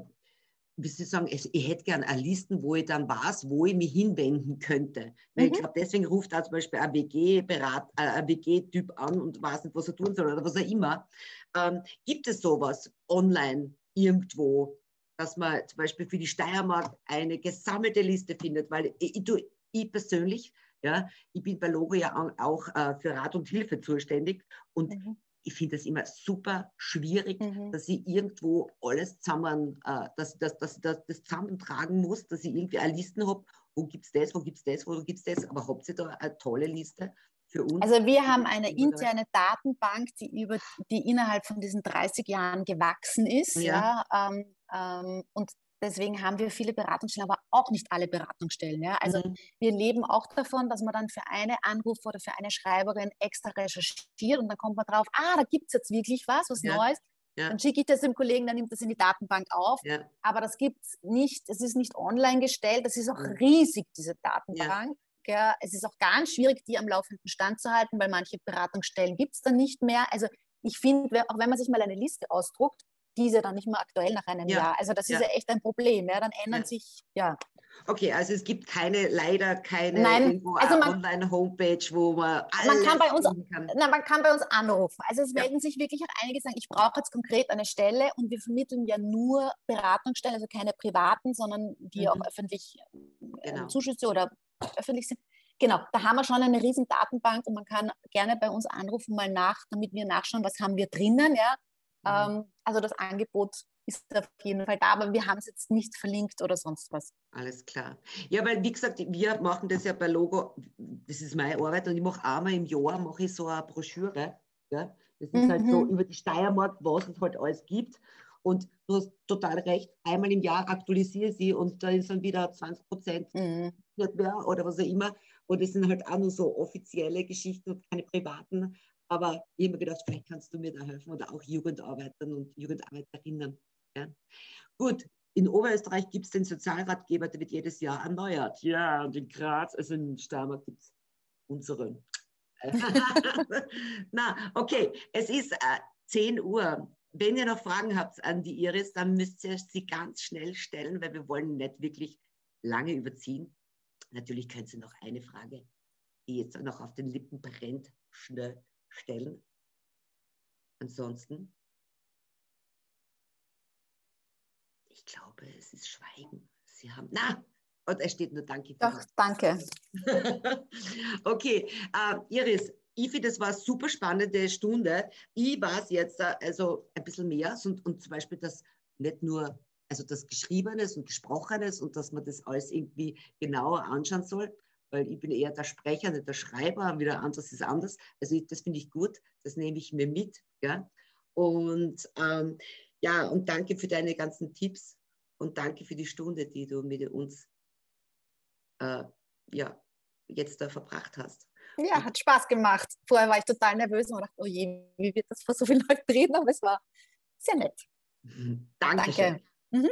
wie soll ich sagen, ich, ich hätte gern eine Liste, wo ich dann weiß, wo ich mich hinwenden könnte. Weil mhm. ich glaube, deswegen ruft da zum Beispiel ein W G-Berat, ein W G-Typ an und weiß nicht, was er tun soll oder was auch immer. Ähm, gibt es sowas online irgendwo, dass man zum Beispiel für die Steiermark eine gesammelte Liste findet, weil ich, ich, ich persönlich, ja, ich bin bei Logo ja auch äh, für Rat und Hilfe zuständig und mhm. ich finde das immer super schwierig, mhm. dass ich irgendwo alles zusammen, äh, dass, dass, dass, dass das zusammentragen muss, dass ich irgendwie eine Liste habe, wo gibt es das, wo gibt es das, wo gibt es das, aber habt ihr da eine tolle Liste? Uns. Also wir haben eine interne Datenbank, die, über, die innerhalb von diesen dreißig Jahren gewachsen ist. Ja. Ja, ähm, ähm, und deswegen haben wir viele Beratungsstellen, aber auch nicht alle Beratungsstellen. Ja. Also mhm. wir leben auch davon, dass man dann für eine Anruf oder für eine Schreiberin extra recherchiert und dann kommt man drauf, ah, da gibt es jetzt wirklich was, was ja. Neues. Ja. Dann schicke ich das dem Kollegen, dann nimmt das in die Datenbank auf. Ja. Aber das gibt es nicht, es ist nicht online gestellt, das ist auch mhm. riesig, diese Datenbank. Ja. Ja, es ist auch ganz schwierig, die am laufenden Stand zu halten, weil manche Beratungsstellen gibt es dann nicht mehr. Also ich finde, auch wenn man sich mal eine Liste ausdruckt, diese dann nicht mehr aktuell nach einem ja. Jahr. Also das ja. ist ja echt ein Problem. Ja, dann ändern ja. sich, ja. Okay, also es gibt keine, leider keine Nein, also man, Online-Homepage, wo man alles man kann bei uns, kann. Na, man kann bei uns anrufen. Also es melden ja. sich wirklich auch einige, sagen, ich brauche jetzt konkret eine Stelle und wir vermitteln ja nur Beratungsstellen, also keine privaten, sondern die mhm. auch öffentlich genau. Zuschüsse oder öffentlich sind. Genau, da haben wir schon eine riesen Datenbank und man kann gerne bei uns anrufen, mal nach, damit wir nachschauen, was haben wir drinnen. Ja? Mhm. Ähm, also das Angebot ist auf jeden Fall da, aber wir haben es jetzt nicht verlinkt oder sonst was. Alles klar. Ja, weil wie gesagt, wir machen das ja bei Logo, das ist meine Arbeit und ich mache einmal im Jahr mache ich so eine Broschüre. Ja? Das ist mhm. halt so über die Steiermark, was es halt alles gibt. Und du hast total recht, einmal im Jahr aktualisiere sie und da ist dann wieder zwanzig Prozent mhm. nicht mehr oder was auch immer. Und das sind halt auch nur so offizielle Geschichten und keine privaten. Aber ich habe mir gedacht, vielleicht kannst du mir da helfen oder auch Jugendarbeitern und Jugendarbeiterinnen. Ja. Gut, in Oberösterreich gibt es den Sozialratgeber, der wird jedes Jahr erneuert. Ja, und in Graz, also in Steiermark gibt es unseren. Na, okay, es ist äh, zehn Uhr. Wenn ihr noch Fragen habt an die Iris, dann müsst ihr sie ganz schnell stellen, weil wir wollen nicht wirklich lange überziehen. Natürlich könnt ihr noch eine Frage, die jetzt noch auf den Lippen brennt, schnell stellen. Ansonsten, ich glaube, es ist Schweigen. Sie haben, na, und es steht nur Danke. Doch, danke. Okay, äh, Iris, ich finde, das war eine super spannende Stunde. Ich weiß jetzt also ein bisschen mehr und, und zum Beispiel, dass nicht nur also das Geschriebenes und Gesprochenes und dass man das alles irgendwie genauer anschauen soll, weil ich bin eher der Sprecher, nicht der Schreiber, wieder anderes ist anders. Also ich, das finde ich gut, das nehme ich mir mit. Ja? Und ähm, ja, und danke für deine ganzen Tipps und danke für die Stunde, die du mit uns äh, ja, jetzt da verbracht hast. Ja, hat Spaß gemacht. Vorher war ich total nervös und dachte, oh je, wie wird das vor so vielen Leuten reden? Aber es war sehr nett. Mhm. Danke. Danke. Mhm.